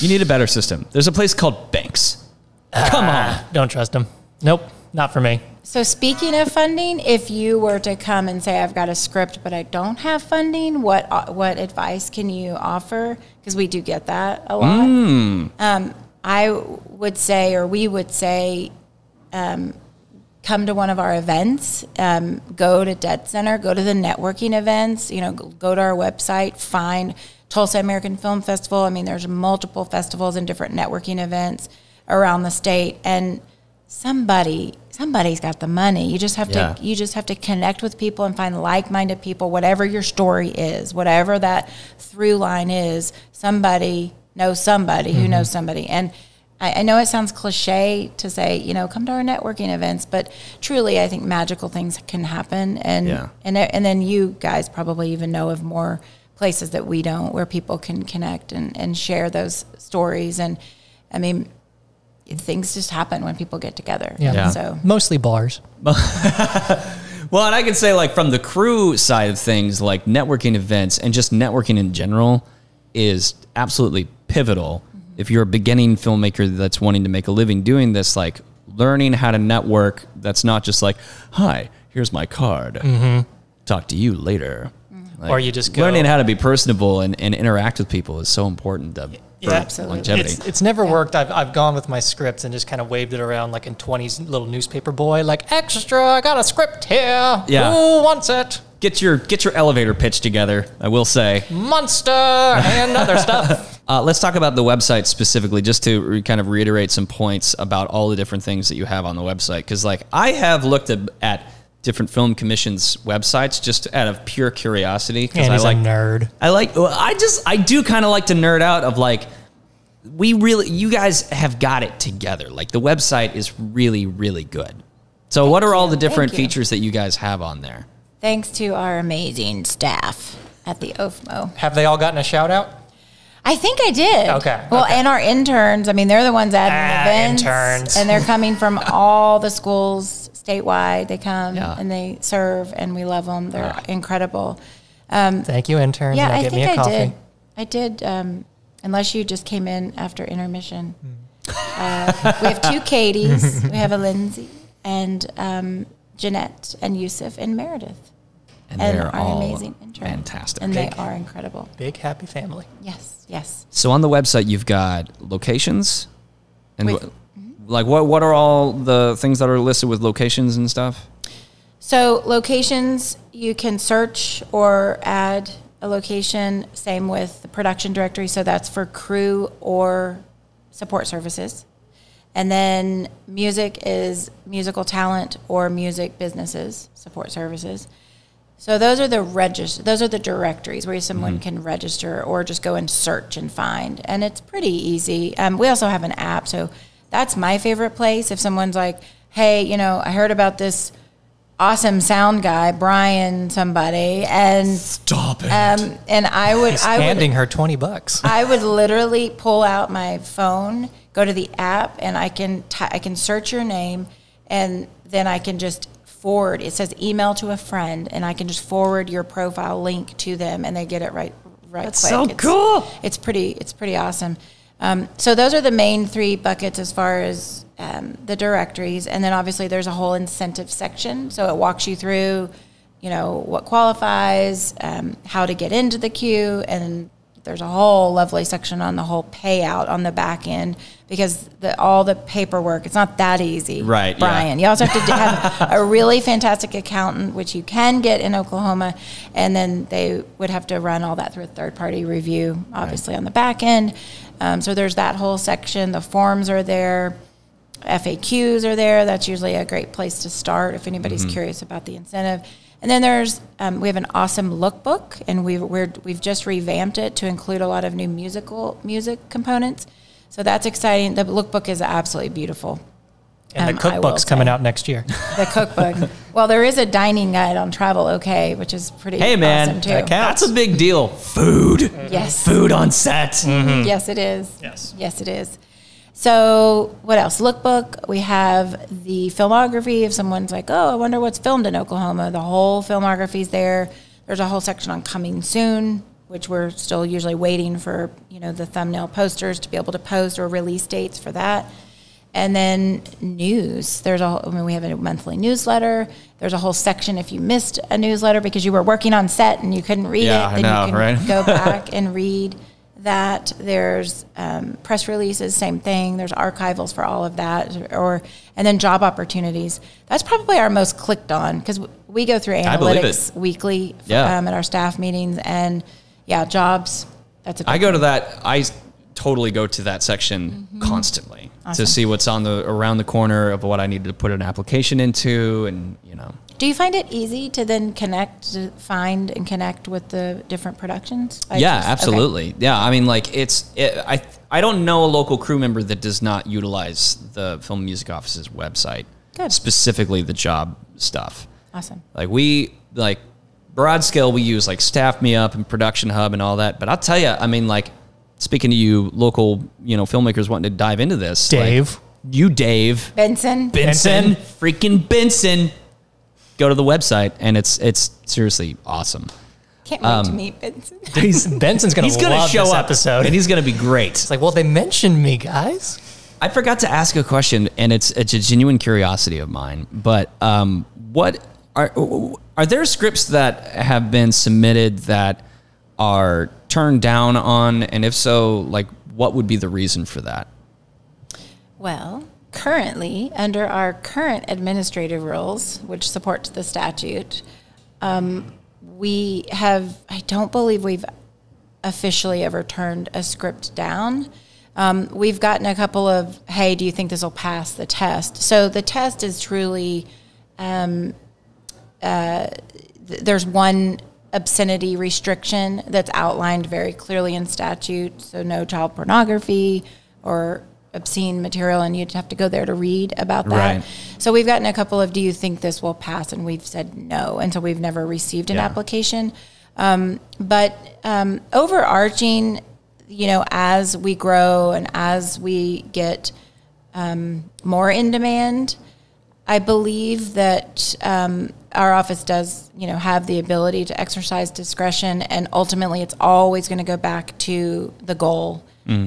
You need a better system. There's a place called banks. Come on. Don't trust them. Nope, not for me. So speaking of funding, if you were to come and say, I've got a script, but I don't have funding, what advice can you offer? Because we do get that a lot. I would say, or we would say, come to one of our events, go to Dead Center, go to the networking events, you know, go to our website, find Tulsa American Film Festival. I mean, there's multiple festivals and different networking events around the state, and somebody's got the money. You just have to, connect with people and find like-minded people, whatever your story is, whatever that through line is, somebody knows somebody who knows somebody. And I know it sounds cliche to say, you know, come to our networking events, but truly, I think magical things can happen, and then you guys probably even know of more places that we don't, where people can connect and share those stories. And I mean, things just happen when people get together. Yeah. So mostly bars. Well, and I can say, like, from the crew side of things, like, networking events and just networking in general is absolutely pivotal. If you're a beginning filmmaker that's wanting to make a living doing this, like, learning how to network, that's not just like, hi, here's my card. Talk to you later. Like, or you just go. Learning how to be personable and interact with people is so important. for longevity. It's never worked. I've gone with my scripts and just kind of waved it around like in 20s little newspaper boy, like, extra, I got a script here. Yeah. Who wants it? Get your elevator pitch together, I will say. Monster and other stuff. Let's talk about the website specifically, just to kind of reiterate some points about all the different things that you have on the website. Because, like, I have looked at different film commissions websites just out of pure curiosity. Because I like a nerd. I do kind of like to nerd out of, like, you guys have got it together. Like, the website is really, really good. So what are all the different features that you guys have on there? Thanks to our amazing staff at the OFMO. Have they all gotten a shout out? I think I did. Okay. Well, and our interns. I mean, they're the ones adding events. And they're coming from all the schools statewide. They come and they serve, and we love them. They're incredible. Thank you, interns. Yeah, I think I did. Unless you just came in after intermission. We have two Katies. We have a Lindsay and Jeanette and Yusuf and Meredith. And they're all amazing interns. Fantastic. And they are incredible. Big happy family. Yes, yes. So on the website, you've got locations. And like what are all the things that are listed with locations and stuff? So locations, you can search or add a location. Same with the production directory. So that's for crew or support services. And then music is musical talent or music businesses, support services. So those are the directories where someone can register or just go and search and find. And it's pretty easy. We also have an app, so that's my favorite place. If someone's like, hey, you know, I heard about this awesome sound guy, Brian somebody, and stop it. And I would He's handing her $20. I would literally pull out my phone, go to the app, and I can search your name, and then I can just forward. It says email to a friend, and I can just forward your profile link to them, and they get it right. That's quick. So cool. It's pretty awesome. So those are the main three buckets as far as the directories, and then obviously there's a whole incentive section. So it walks you through, you know, what qualifies, how to get into the queue, and there's a whole lovely section on the whole payout on the back end, because all the paperwork, it's not that easy. Right, Brian. Yeah. You also have to have a really fantastic accountant, which you can get in Oklahoma, and then they would have to run all that through a third-party review, obviously, on the back end. So there's that whole section. The forms are there. FAQs are there. That's usually a great place to start if anybody's curious about the incentive. And then there's we have an awesome lookbook, and we've just revamped it to include a lot of new music components. So that's exciting. The lookbook is absolutely beautiful. And the cookbook's coming out next year. The cookbook. Well, there is a dining guide on Travel OK, which is pretty awesome, too. Hey, man, that's a big deal. Food. Yes. Food on set. Yes, it is. Yes. Yes, it is. So what else? Lookbook. We have the filmography. If someone's like, oh, I wonder what's filmed in Oklahoma, the whole filmography is there. There's a whole section on coming soon, which we're still usually waiting for, you know, the thumbnail posters to be able to post or release dates for that. And then news. We have a monthly newsletter. There's a whole section if you missed a newsletter because you were working on set and you couldn't read it. Yeah, I know, you can go back and read that. There's press releases, same thing. There's archivals for all of that, and then job opportunities. That's probably our most clicked on, because we go through analytics weekly at our staff meetings, and jobs. That's a I go to that. I totally go to that section constantly to see what's on around the corner of what I need to put an application into, and you know. Do you find it easy to then find and connect with the different productions? Absolutely. Okay. Yeah, I mean, like I don't know a local crew member that does not utilize the Film and Music Office's website, specifically the job stuff. Awesome. Like broad scale, we use like Staff Me Up and Production Hub and all that. But I'll tell you, I mean, like speaking to you, local filmmakers wanting to dive into this, Dave, Dave Benson. Go to the website, and it's seriously awesome. Can't wait to meet Benson. Benson's going to love show this episode. And he's going to be great. It's like, well, they mentioned me, guys. I forgot to ask a question, and it's a genuine curiosity of mine. But what are there scripts that have been submitted that are turned down on? And if so, like, what would be the reason for that? Well, currently, under our current administrative rules, which supports the statute, we have, I don't believe we've officially ever turned a script down. We've gotten a couple of, hey, do you think this will pass the test? So the test is truly, there's one obscenity restriction that's outlined very clearly in statute, so no child pornography or obscene material, and you'd have to go there to read about that. Right. So we've gotten a couple of, do you think this will pass? And we've said no, and so we've never received an application. But overarching, you know, as we grow and as we get more in demand, I believe that our office does, you know, have the ability to exercise discretion, and ultimately it's always going to go back to the goal,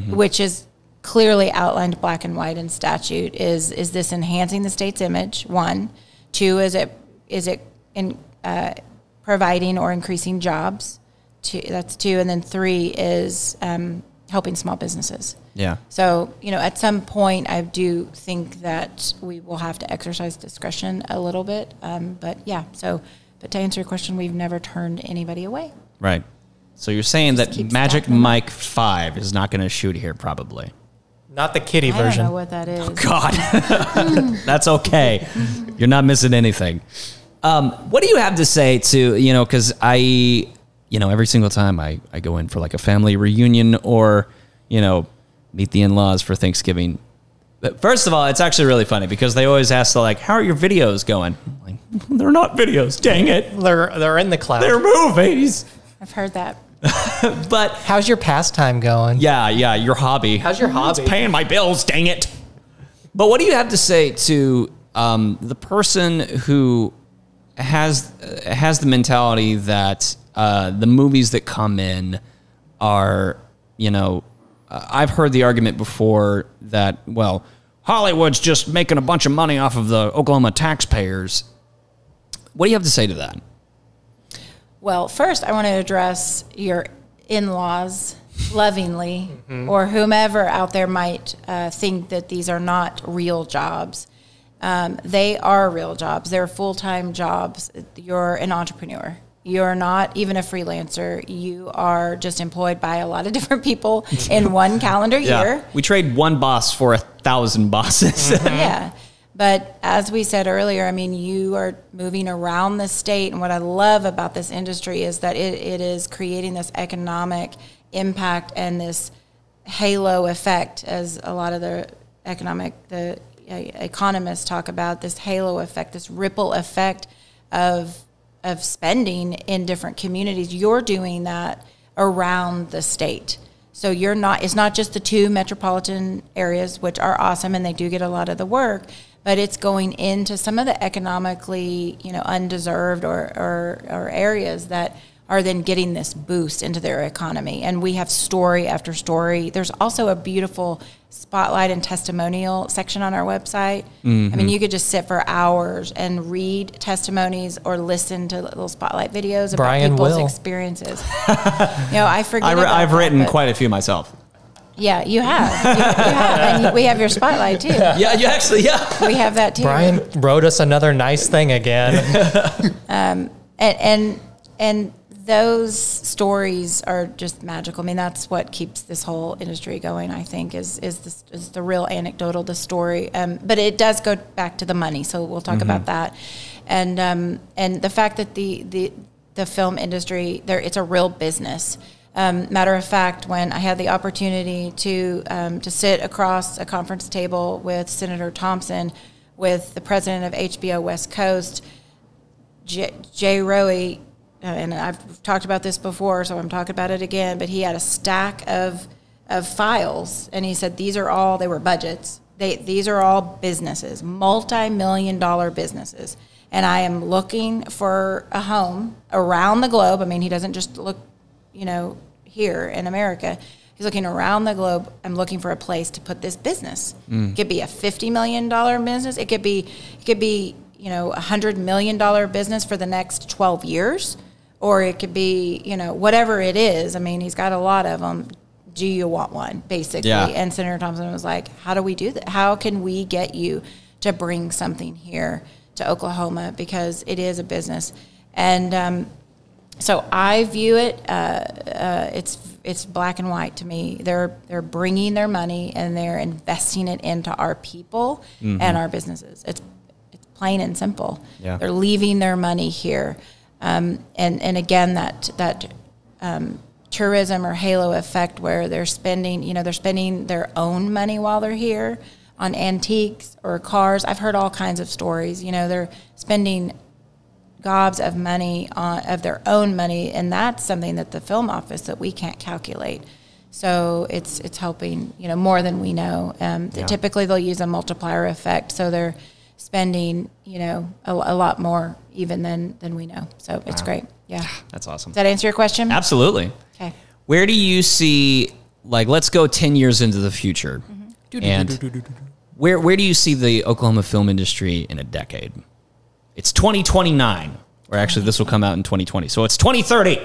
which is clearly outlined black and white in statute. Is this enhancing the state's image? One. Two, is it providing or increasing jobs? Two, that's two. And then three is helping small businesses. Yeah. So, you know, at some point I do think that we will have to exercise discretion a little bit. But to answer your question, we've never turned anybody away. Right. So you're saying just that Magic Mike 5 is not going to shoot here, probably. Not the kiddie version. I don't know what that is. Oh, God. That's okay. You're not missing anything. What do you have to say to, you know, because every single time I go in for like a family reunion or, you know, meet the in-laws for Thanksgiving. But first of all, it's actually really funny because they always ask, like, how are your videos going? I'm like, they're not videos. Dang it. They're in the cloud. They're movies. I've heard that. But how's your pastime going? Yeah, your hobby. How's your hobby? It's paying my bills, dang it. But what do you have to say to the person who has the mentality that the movies that come in are, you know, I've heard the argument before that, well, Hollywood's just making a bunch of money off of the Oklahoma taxpayers. What do you have to say to that? Well, first, I want to address your in-laws lovingly, or whomever out there might think that these are not real jobs. They are real jobs. They're full-time jobs. You're an entrepreneur. You're not even a freelancer. You are just employed by a lot of different people in one calendar year. We trade one boss for 1,000 bosses. Yeah. But as we said earlier, I mean, you are moving around the state. And what I love about this industry is that it is creating this economic impact and this halo effect, as a lot of the economists talk about, this halo effect, this ripple effect of spending in different communities. You're doing that around the state. So you're not, it's not just the two metropolitan areas, which are awesome, and they do get a lot of the work, but it's going into some of the economically, you know, undeserved or areas that are then getting this boost into their economy. And we have story after story. There's also a beautiful spotlight and testimonial section on our website. I mean, you could just sit for hours and read testimonies or listen to little spotlight videos about people's experiences. You know, I forget. I've written quite a few myself. Yeah, you have. You have. And we have your spotlight, too. Yeah, you actually, yeah. We have that, too. Brian wrote us another nice thing again. And those stories are just magical. I mean, that's what keeps this whole industry going, I think, is the real anecdotal, the story. But it does go back to the money, so we'll talk about that. And the fact that the film industry, it's a real business. Matter of fact, when I had the opportunity to sit across a conference table with Senator Thompson, with the president of HBO West Coast, Jay Rowe, and I've talked about this before, so I'm talking about it again, but he had a stack of files, and he said these are all, they were budgets. These are all businesses, multi-million-dollar businesses. And I am looking for a home around the globe. I mean, he doesn't just look, you know, here in America. He's looking around the globe. I'm looking for a place to put this business. It could be a $50 million business. It could be, you know, a $100 million business for the next 12 years. Or it could be, you know, whatever it is. I mean, he's got a lot of them. do you want one, basically? Yeah. And Senator Thompson was like, how do we do that? How can we get you to bring something here to Oklahoma? Because it is a business. And so I view it, it's black and white to me. They're bringing their money and they're investing it into our people and our businesses. It's plain and simple. Yeah. They're leaving their money here. And again, that tourism or halo effect where they're spending, you know, they're spending their own money while they're here on antiques or cars. I've heard all kinds of stories, you know, they're spending gobs of money, of their own money, and that's something that the film office that we can't calculate. So it's helping, you know, more than we know. Typically they'll use a multiplier effect, so they're spending, you know, a lot more even than we know. So it's great. Yeah. That's awesome. Does that answer your question? Absolutely. Okay. Where do you see, like, let's go 10 years into the future. And where do you see the Oklahoma film industry in a decade? It's 2029, or actually this will come out in 2020. So it's 2030.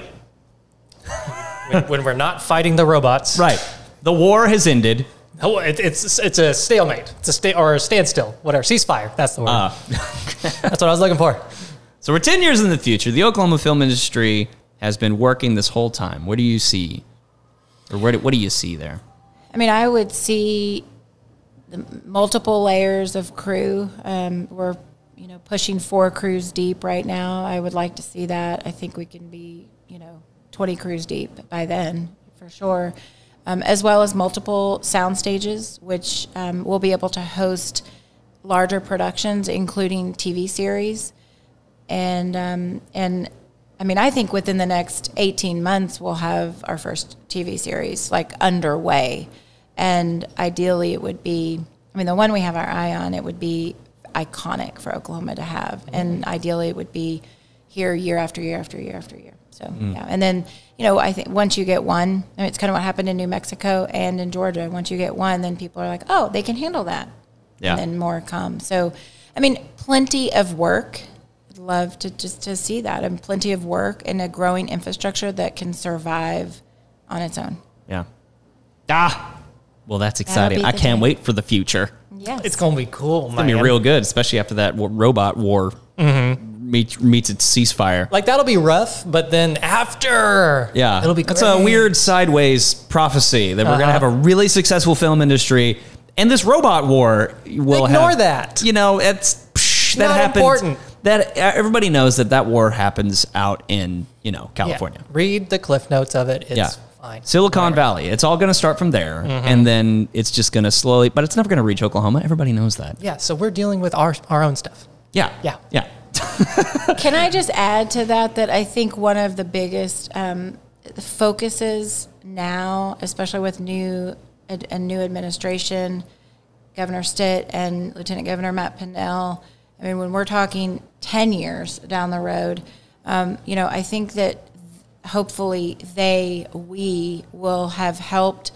when we're not fighting the robots. Right. The war has ended. Oh, it's a stalemate. It's a standstill. Whatever. Ceasefire. That's the word. That's what I was looking for. So we're 10 years in the future. The Oklahoma film industry has been working this whole time. What do you see? Or what do you see there? I mean, I would see the multiple layers of crew. We're, you know, pushing 4 crews deep right now. I would like to see that. I think we can be, you know, 20 crews deep by then for sure. As well as multiple sound stages, which will be able to host larger productions, including TV series. And I mean, I think within the next 18 months, we'll have our first TV series, like, underway. And ideally it would be, I mean, the one we have our eye on, it would be iconic for Oklahoma to have. And ideally it would be here year after year after year after year. So, yeah. And then, you know, I think once you get one, I mean, it's kind of what happened in New Mexico and in Georgia. Once you get one, then people are like, oh, they can handle that. Yeah. And then more come. So, I mean, plenty of work. I'd love to just to see that. And plenty of work and a growing infrastructure that can survive on its own. Yeah. Ah, well, that's exciting. I can't wait for the future. Yes. It's going to be cool, man. It's going to be real good, especially after that robot war. Meets its ceasefire. Like, that'll be rough, but then after, yeah, it'll be great. It's a weird sideways prophecy that we're gonna have a really successful film industry, and this robot war will ignore have, that. You know, it's that not happens. Important. That everybody knows that war happens out in, you know, California. Yeah. Read the cliff notes of it. It's fine. Silicon Valley. It's all gonna start from there, and then it's just gonna slowly, but it's never gonna reach Oklahoma. Everybody knows that. Yeah. So we're dealing with our own stuff. Yeah. Yeah. Yeah. Can I just add to that I think one of the biggest focuses now, especially with a new administration, Governor Stitt and Lieutenant Governor Matt Pinnell, I mean, when we're talking 10 years down the road, you know, I think that hopefully we will have helped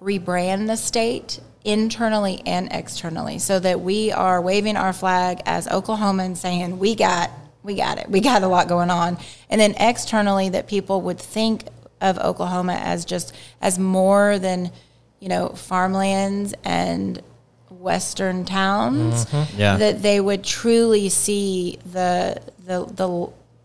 rebrand the state internally and externally, so that we are waving our flag as Oklahomans, saying we got it, we got a lot going on. And then externally, that people would think of Oklahoma as more than, you know, farmlands and western towns. That they would truly see the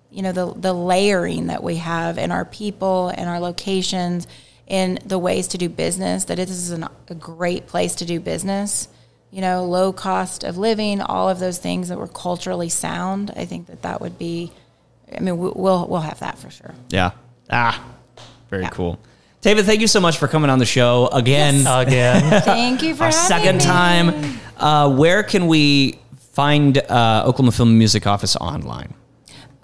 you know, the layering that we have in our people and our locations, in the ways to do business, that it is a great place to do business, you know, low cost of living, all of those things that were culturally sound. I think that would be, I mean, we'll have that for sure. Yeah. Very cool. Tava, thank you so much for coming on the show again. Yes. Again. Thank you for having me. Time. Where can we find Oklahoma Film and Music Office online?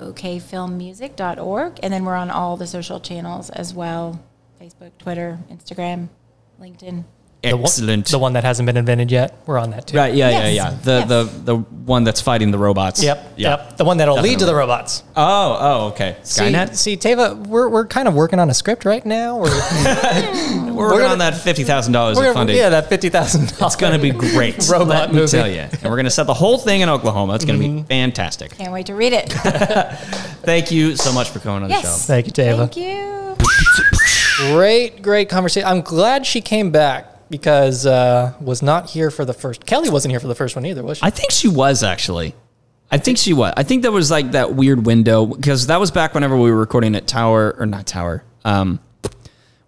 okfilmmusic.org, and then we're on all the social channels as well. Facebook, Twitter, Instagram, LinkedIn. Excellent. The one that hasn't been invented yet. We're on that too. Right, yeah. The one that's fighting the robots. Yep. The one that'll lead to the robots. Oh, okay. Skynet? See, Tava, we're kind of working on a script right now. We're working on that $50,000 of funding. Yeah, that $50,000. It's going to be great. Robot Let me movie. Tell you. And we're going to set the whole thing in Oklahoma. It's going to be fantastic. Can't wait to read it. Thank you so much for coming on the show. Thank you, Tava. Thank you. Great conversation. I'm glad she came back, because was not here for the first. Kelly wasn't here for the first one either, was she? I think she was, actually. I think she was. I think there was like that weird window, because that was back whenever we were recording at Tower, or not Tower.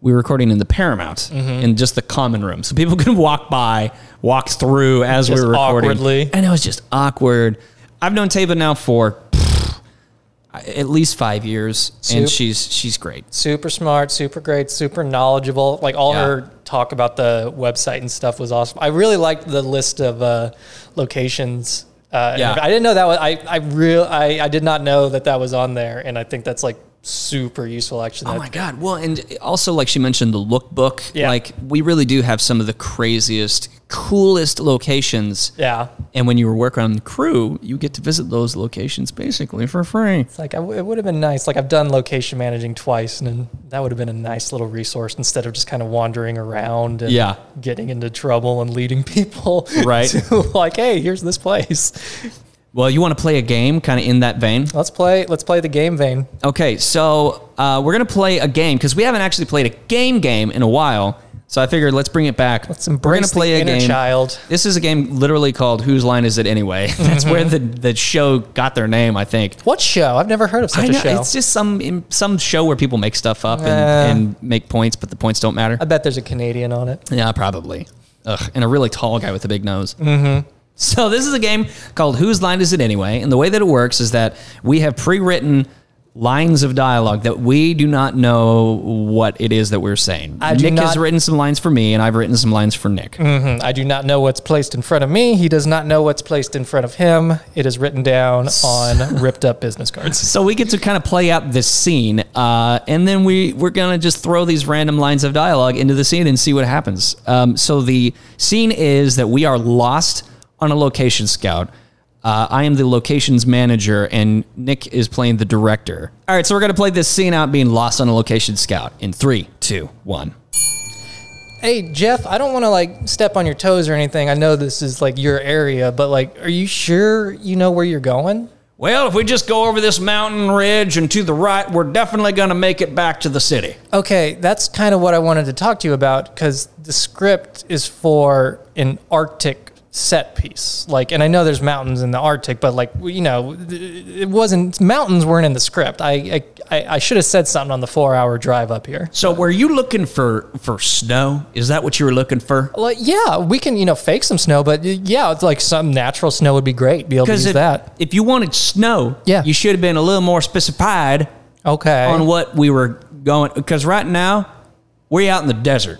We were recording in the Paramount, in just the common room. So people could walk by, walk through as just we were recording. Awkwardly. And it was just awkward. I've known Tava now for at least 5 years, and she's great. Super smart, super great, super knowledgeable. Like all her talk about the website and stuff was awesome. I really liked the list of locations. I didn't know that was, I did not know that that was on there, and I think that's like super useful, actually. Oh my God. Well, and also, like she mentioned, the lookbook. Yeah. Like we really do have some of the craziest, coolest locations. Yeah. And when you were working on the crew, you get to visit those locations basically for free. It's like, it would have been nice. Like I've done location managing twice, and that would have been a nice little resource instead of just kind of wandering around and getting into trouble and leading people to like, hey, here's this place. Well, you want to play a game kind of in that vein? Let's play the game vein. Okay, so we're going to play a game, because we haven't actually played a game in a while. So I figured let's bring it back. Let's embrace the inner child. This is a game literally called Whose Line Is It Anyway? That's where the show got their name, I think. What show? I've never heard of such a show. It's just some show where people make stuff up and make points, but the points don't matter. I bet there's a Canadian on it. Yeah, probably. Ugh, and a really tall guy with a big nose. Mm-hmm. So this is a game called Whose Line Is It Anyway? And the way that it works is that we have pre-written lines of dialogue that we do not know what it is that we're saying. Nick has written some lines for me, and I've written some lines for Nick. I do not know what's placed in front of me. He does not know what's placed in front of him. It is written down on ripped up business cards. So we get to kind of play out this scene, and then we're going to just throw these random lines of dialogue into the scene and see what happens. So the scene is that we are lost on a location scout. I am the locations manager, and Nick is playing the director. All right, so we're gonna play this scene out, being lost on a location scout, in 3, 2, 1. Hey, Jeff, I don't wanna like step on your toes or anything. I know this is like your area, but like, are you sure you know where you're going? Well, if we just go over this mountain ridge and to the right, we're definitely gonna make it back to the city. Okay, that's kind of what I wanted to talk to you about, because the script is for an Arctic set piece, like, and I know there's mountains in the Arctic, but like, you know, it wasn't, mountains weren't in the script. I should have said something on the 4-hour drive up here. So were you looking for snow? Is that what you were looking for? Like, yeah, we can, you know, fake some snow, but yeah, it's like some natural snow would be great. Be able to use that. If you wanted snow, you should have been a little more specified. Okay. On what we were going, because right now we're out in the desert.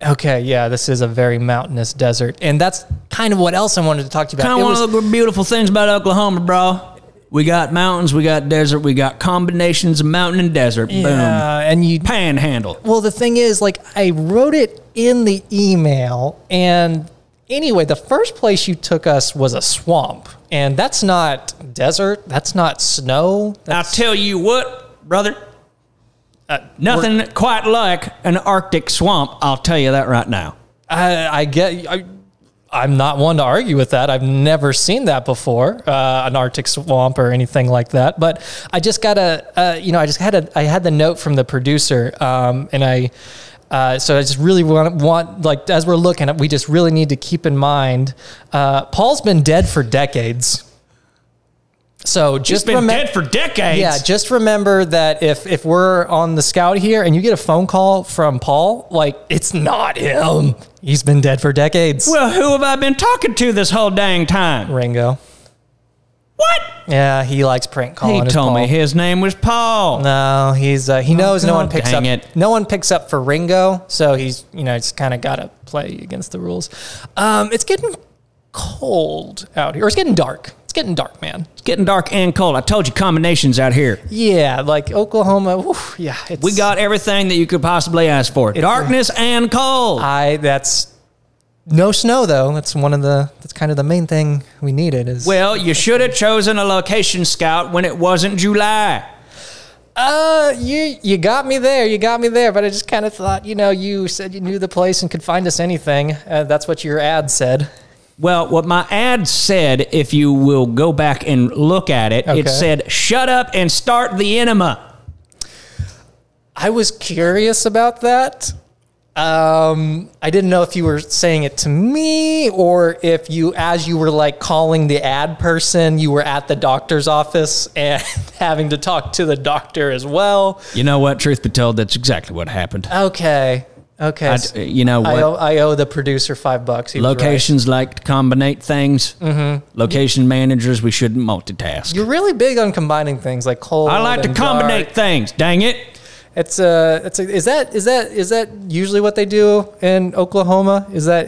Okay, yeah, this is a very mountainous desert. And that's kind of what else I wanted to talk to you about. Kind of one of the beautiful things about Oklahoma, bro. We got mountains, we got desert, we got combinations of mountain and desert. Yeah, boom. And you panhandle. Well, the thing is, like, I wrote it in the email, and anyway, the first place you took us was a swamp. And that's not desert, that's not snow. That's, I'll tell you what, brother. Nothing quite like an Arctic swamp, I'll tell you that right now. I'm not one to argue with that. I've never seen that before, an Arctic swamp or anything like that. But I just got a, you know, I had the note from the producer, and so I just really want, like, as we're looking at, we just really need to keep in mind, Paul's been dead for decades. So just been dead for decades. Yeah, just remember that if we're on the scout here and you get a phone call from Paul, like, it's not him. He's been dead for decades. Well, who have I been talking to this whole dang time? Ringo. What? Yeah, he likes prank calling. He told me his name was Paul. No, he's he knows no one picks up. No one picks up for Ringo, so he's, you know, it's kind of got to play against the rules. It's getting cold out here. Or it's getting dark. It's getting dark, man. It's getting dark and cold. I told you, combinations out here. Yeah, like Oklahoma. Oof, yeah, we got everything that you could possibly ask for. Darkness and cold. That's no snow though. That's one of the. That's kind of the main thing we needed. Is, well, you should have chosen a location scout when it wasn't July. You got me there. You got me there. But I just kind of thought, you know, you said you knew the place and could find us anything. That's what your ad said. Well, what my ad said, if you will go back and look at it, it said, shut up and start the enema. I was curious about that. I didn't know if you were saying it to me or if you, as you were like calling the ad person, you were at the doctor's office and having to talk to the doctor as well. You know what? Truth be told, that's exactly what happened. Okay. Okay. You know what? I owe the producer $5. Locations like to combinate things. Mm-hmm. Location managers, we shouldn't multitask. You're really big on combining things like cold. I like to combinate things. Dang it. Is that usually what they do in Oklahoma? Is that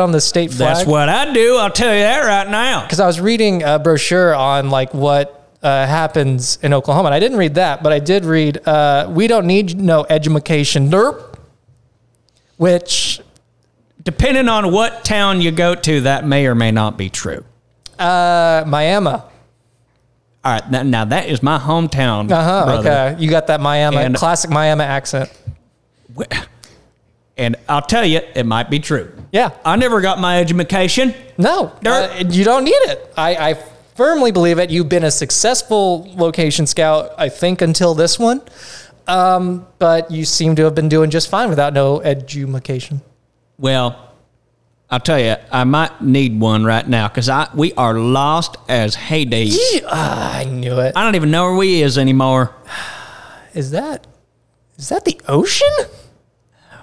on the state flag? That's what I do. I'll tell you that right now. Because I was reading a brochure on like what happens in Oklahoma, and I didn't read that, but I did read we don't need no edumacation, derp. Which, depending on what town you go to, that may or may not be true. Miami. All right, now that is my hometown. Uh-huh, okay. You got that Miami, classic Miami accent. And I'll tell you, it might be true. Yeah. I never got my education. No, you don't need it. I firmly believe it. You've been a successful location scout, I think, until this one. But you seem to have been doing just fine without no edumacation. Well, I'll tell you, I might need one right now because we are lost as heydays. I knew it. I don't even know where we is anymore. Is that the ocean? Oh,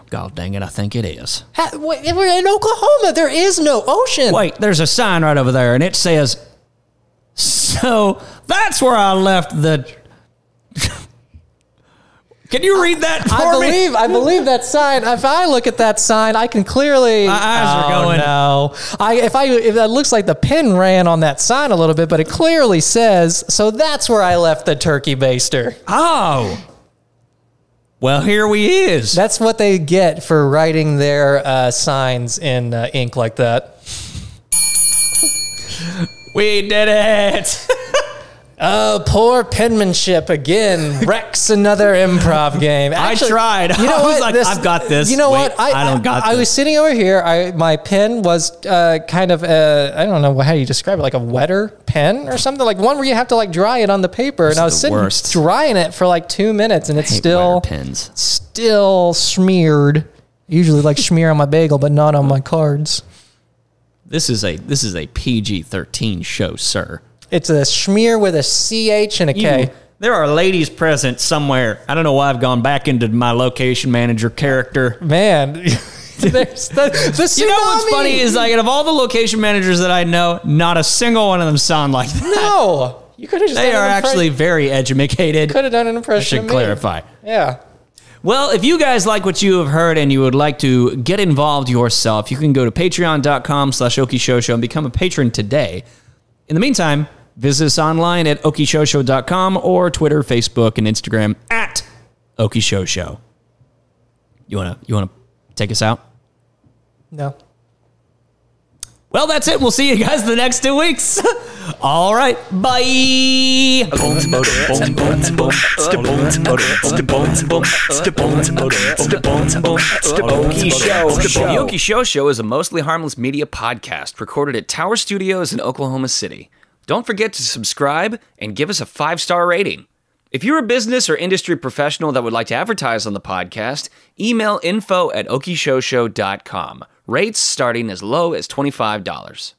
God dang it, I think it is. Wait, we're in Oklahoma. There is no ocean. Wait, there's a sign right over there, and it says, so that's where I left the... Can you read that for me? I believe that sign. If I look at that sign, I can clearly... My eyes are going. No. If it looks like the pen ran on that sign a little bit, but it clearly says, so that's where I left the turkey baster. Oh. Well, here we is. That's what they get for writing their signs in ink like that. We did it. Oh, poor penmanship again wrecks another improv game. Actually, I tried. You know I was what? Like, this, I've got this. You know Wait, what? I don't got this. I was sitting over here. My pen was kind of a, I don't know how you describe it, like a wetter pen or something, like one where you have to like dry it on the paper. This and I was sitting worst. Drying it for like 2 minutes, and it's still smeared. Usually like smear on my bagel, but not on my cards. This is a PG-13 show, sir. It's a schmear with a CH and a K. There are ladies present somewhere. I don't know why I've gone back into my location manager character. Man. the you know what's funny is like out of all the location managers that I know, not a single one of them sound like that. No. You could have just They are actually very edumacated. Could have done an impression. I should clarify. Yeah. Well, if you guys like what you have heard and you would like to get involved yourself, you can go to patreon.com/Okie Show Show and become a patron today. In the meantime, visit us online at okieshowshow.com or Twitter, Facebook, and Instagram at Okie Show Show. You wanna take us out? No. Well, that's it. We'll see you guys the next 2 weeks. All right. Bye. The Okie Show Show is a mostly harmless media podcast recorded at Tower Studios in Oklahoma City. Don't forget to subscribe and give us a 5-star rating. If you're a business or industry professional that would like to advertise on the podcast, email info@okieshowshow.com. Rates starting as low as $25.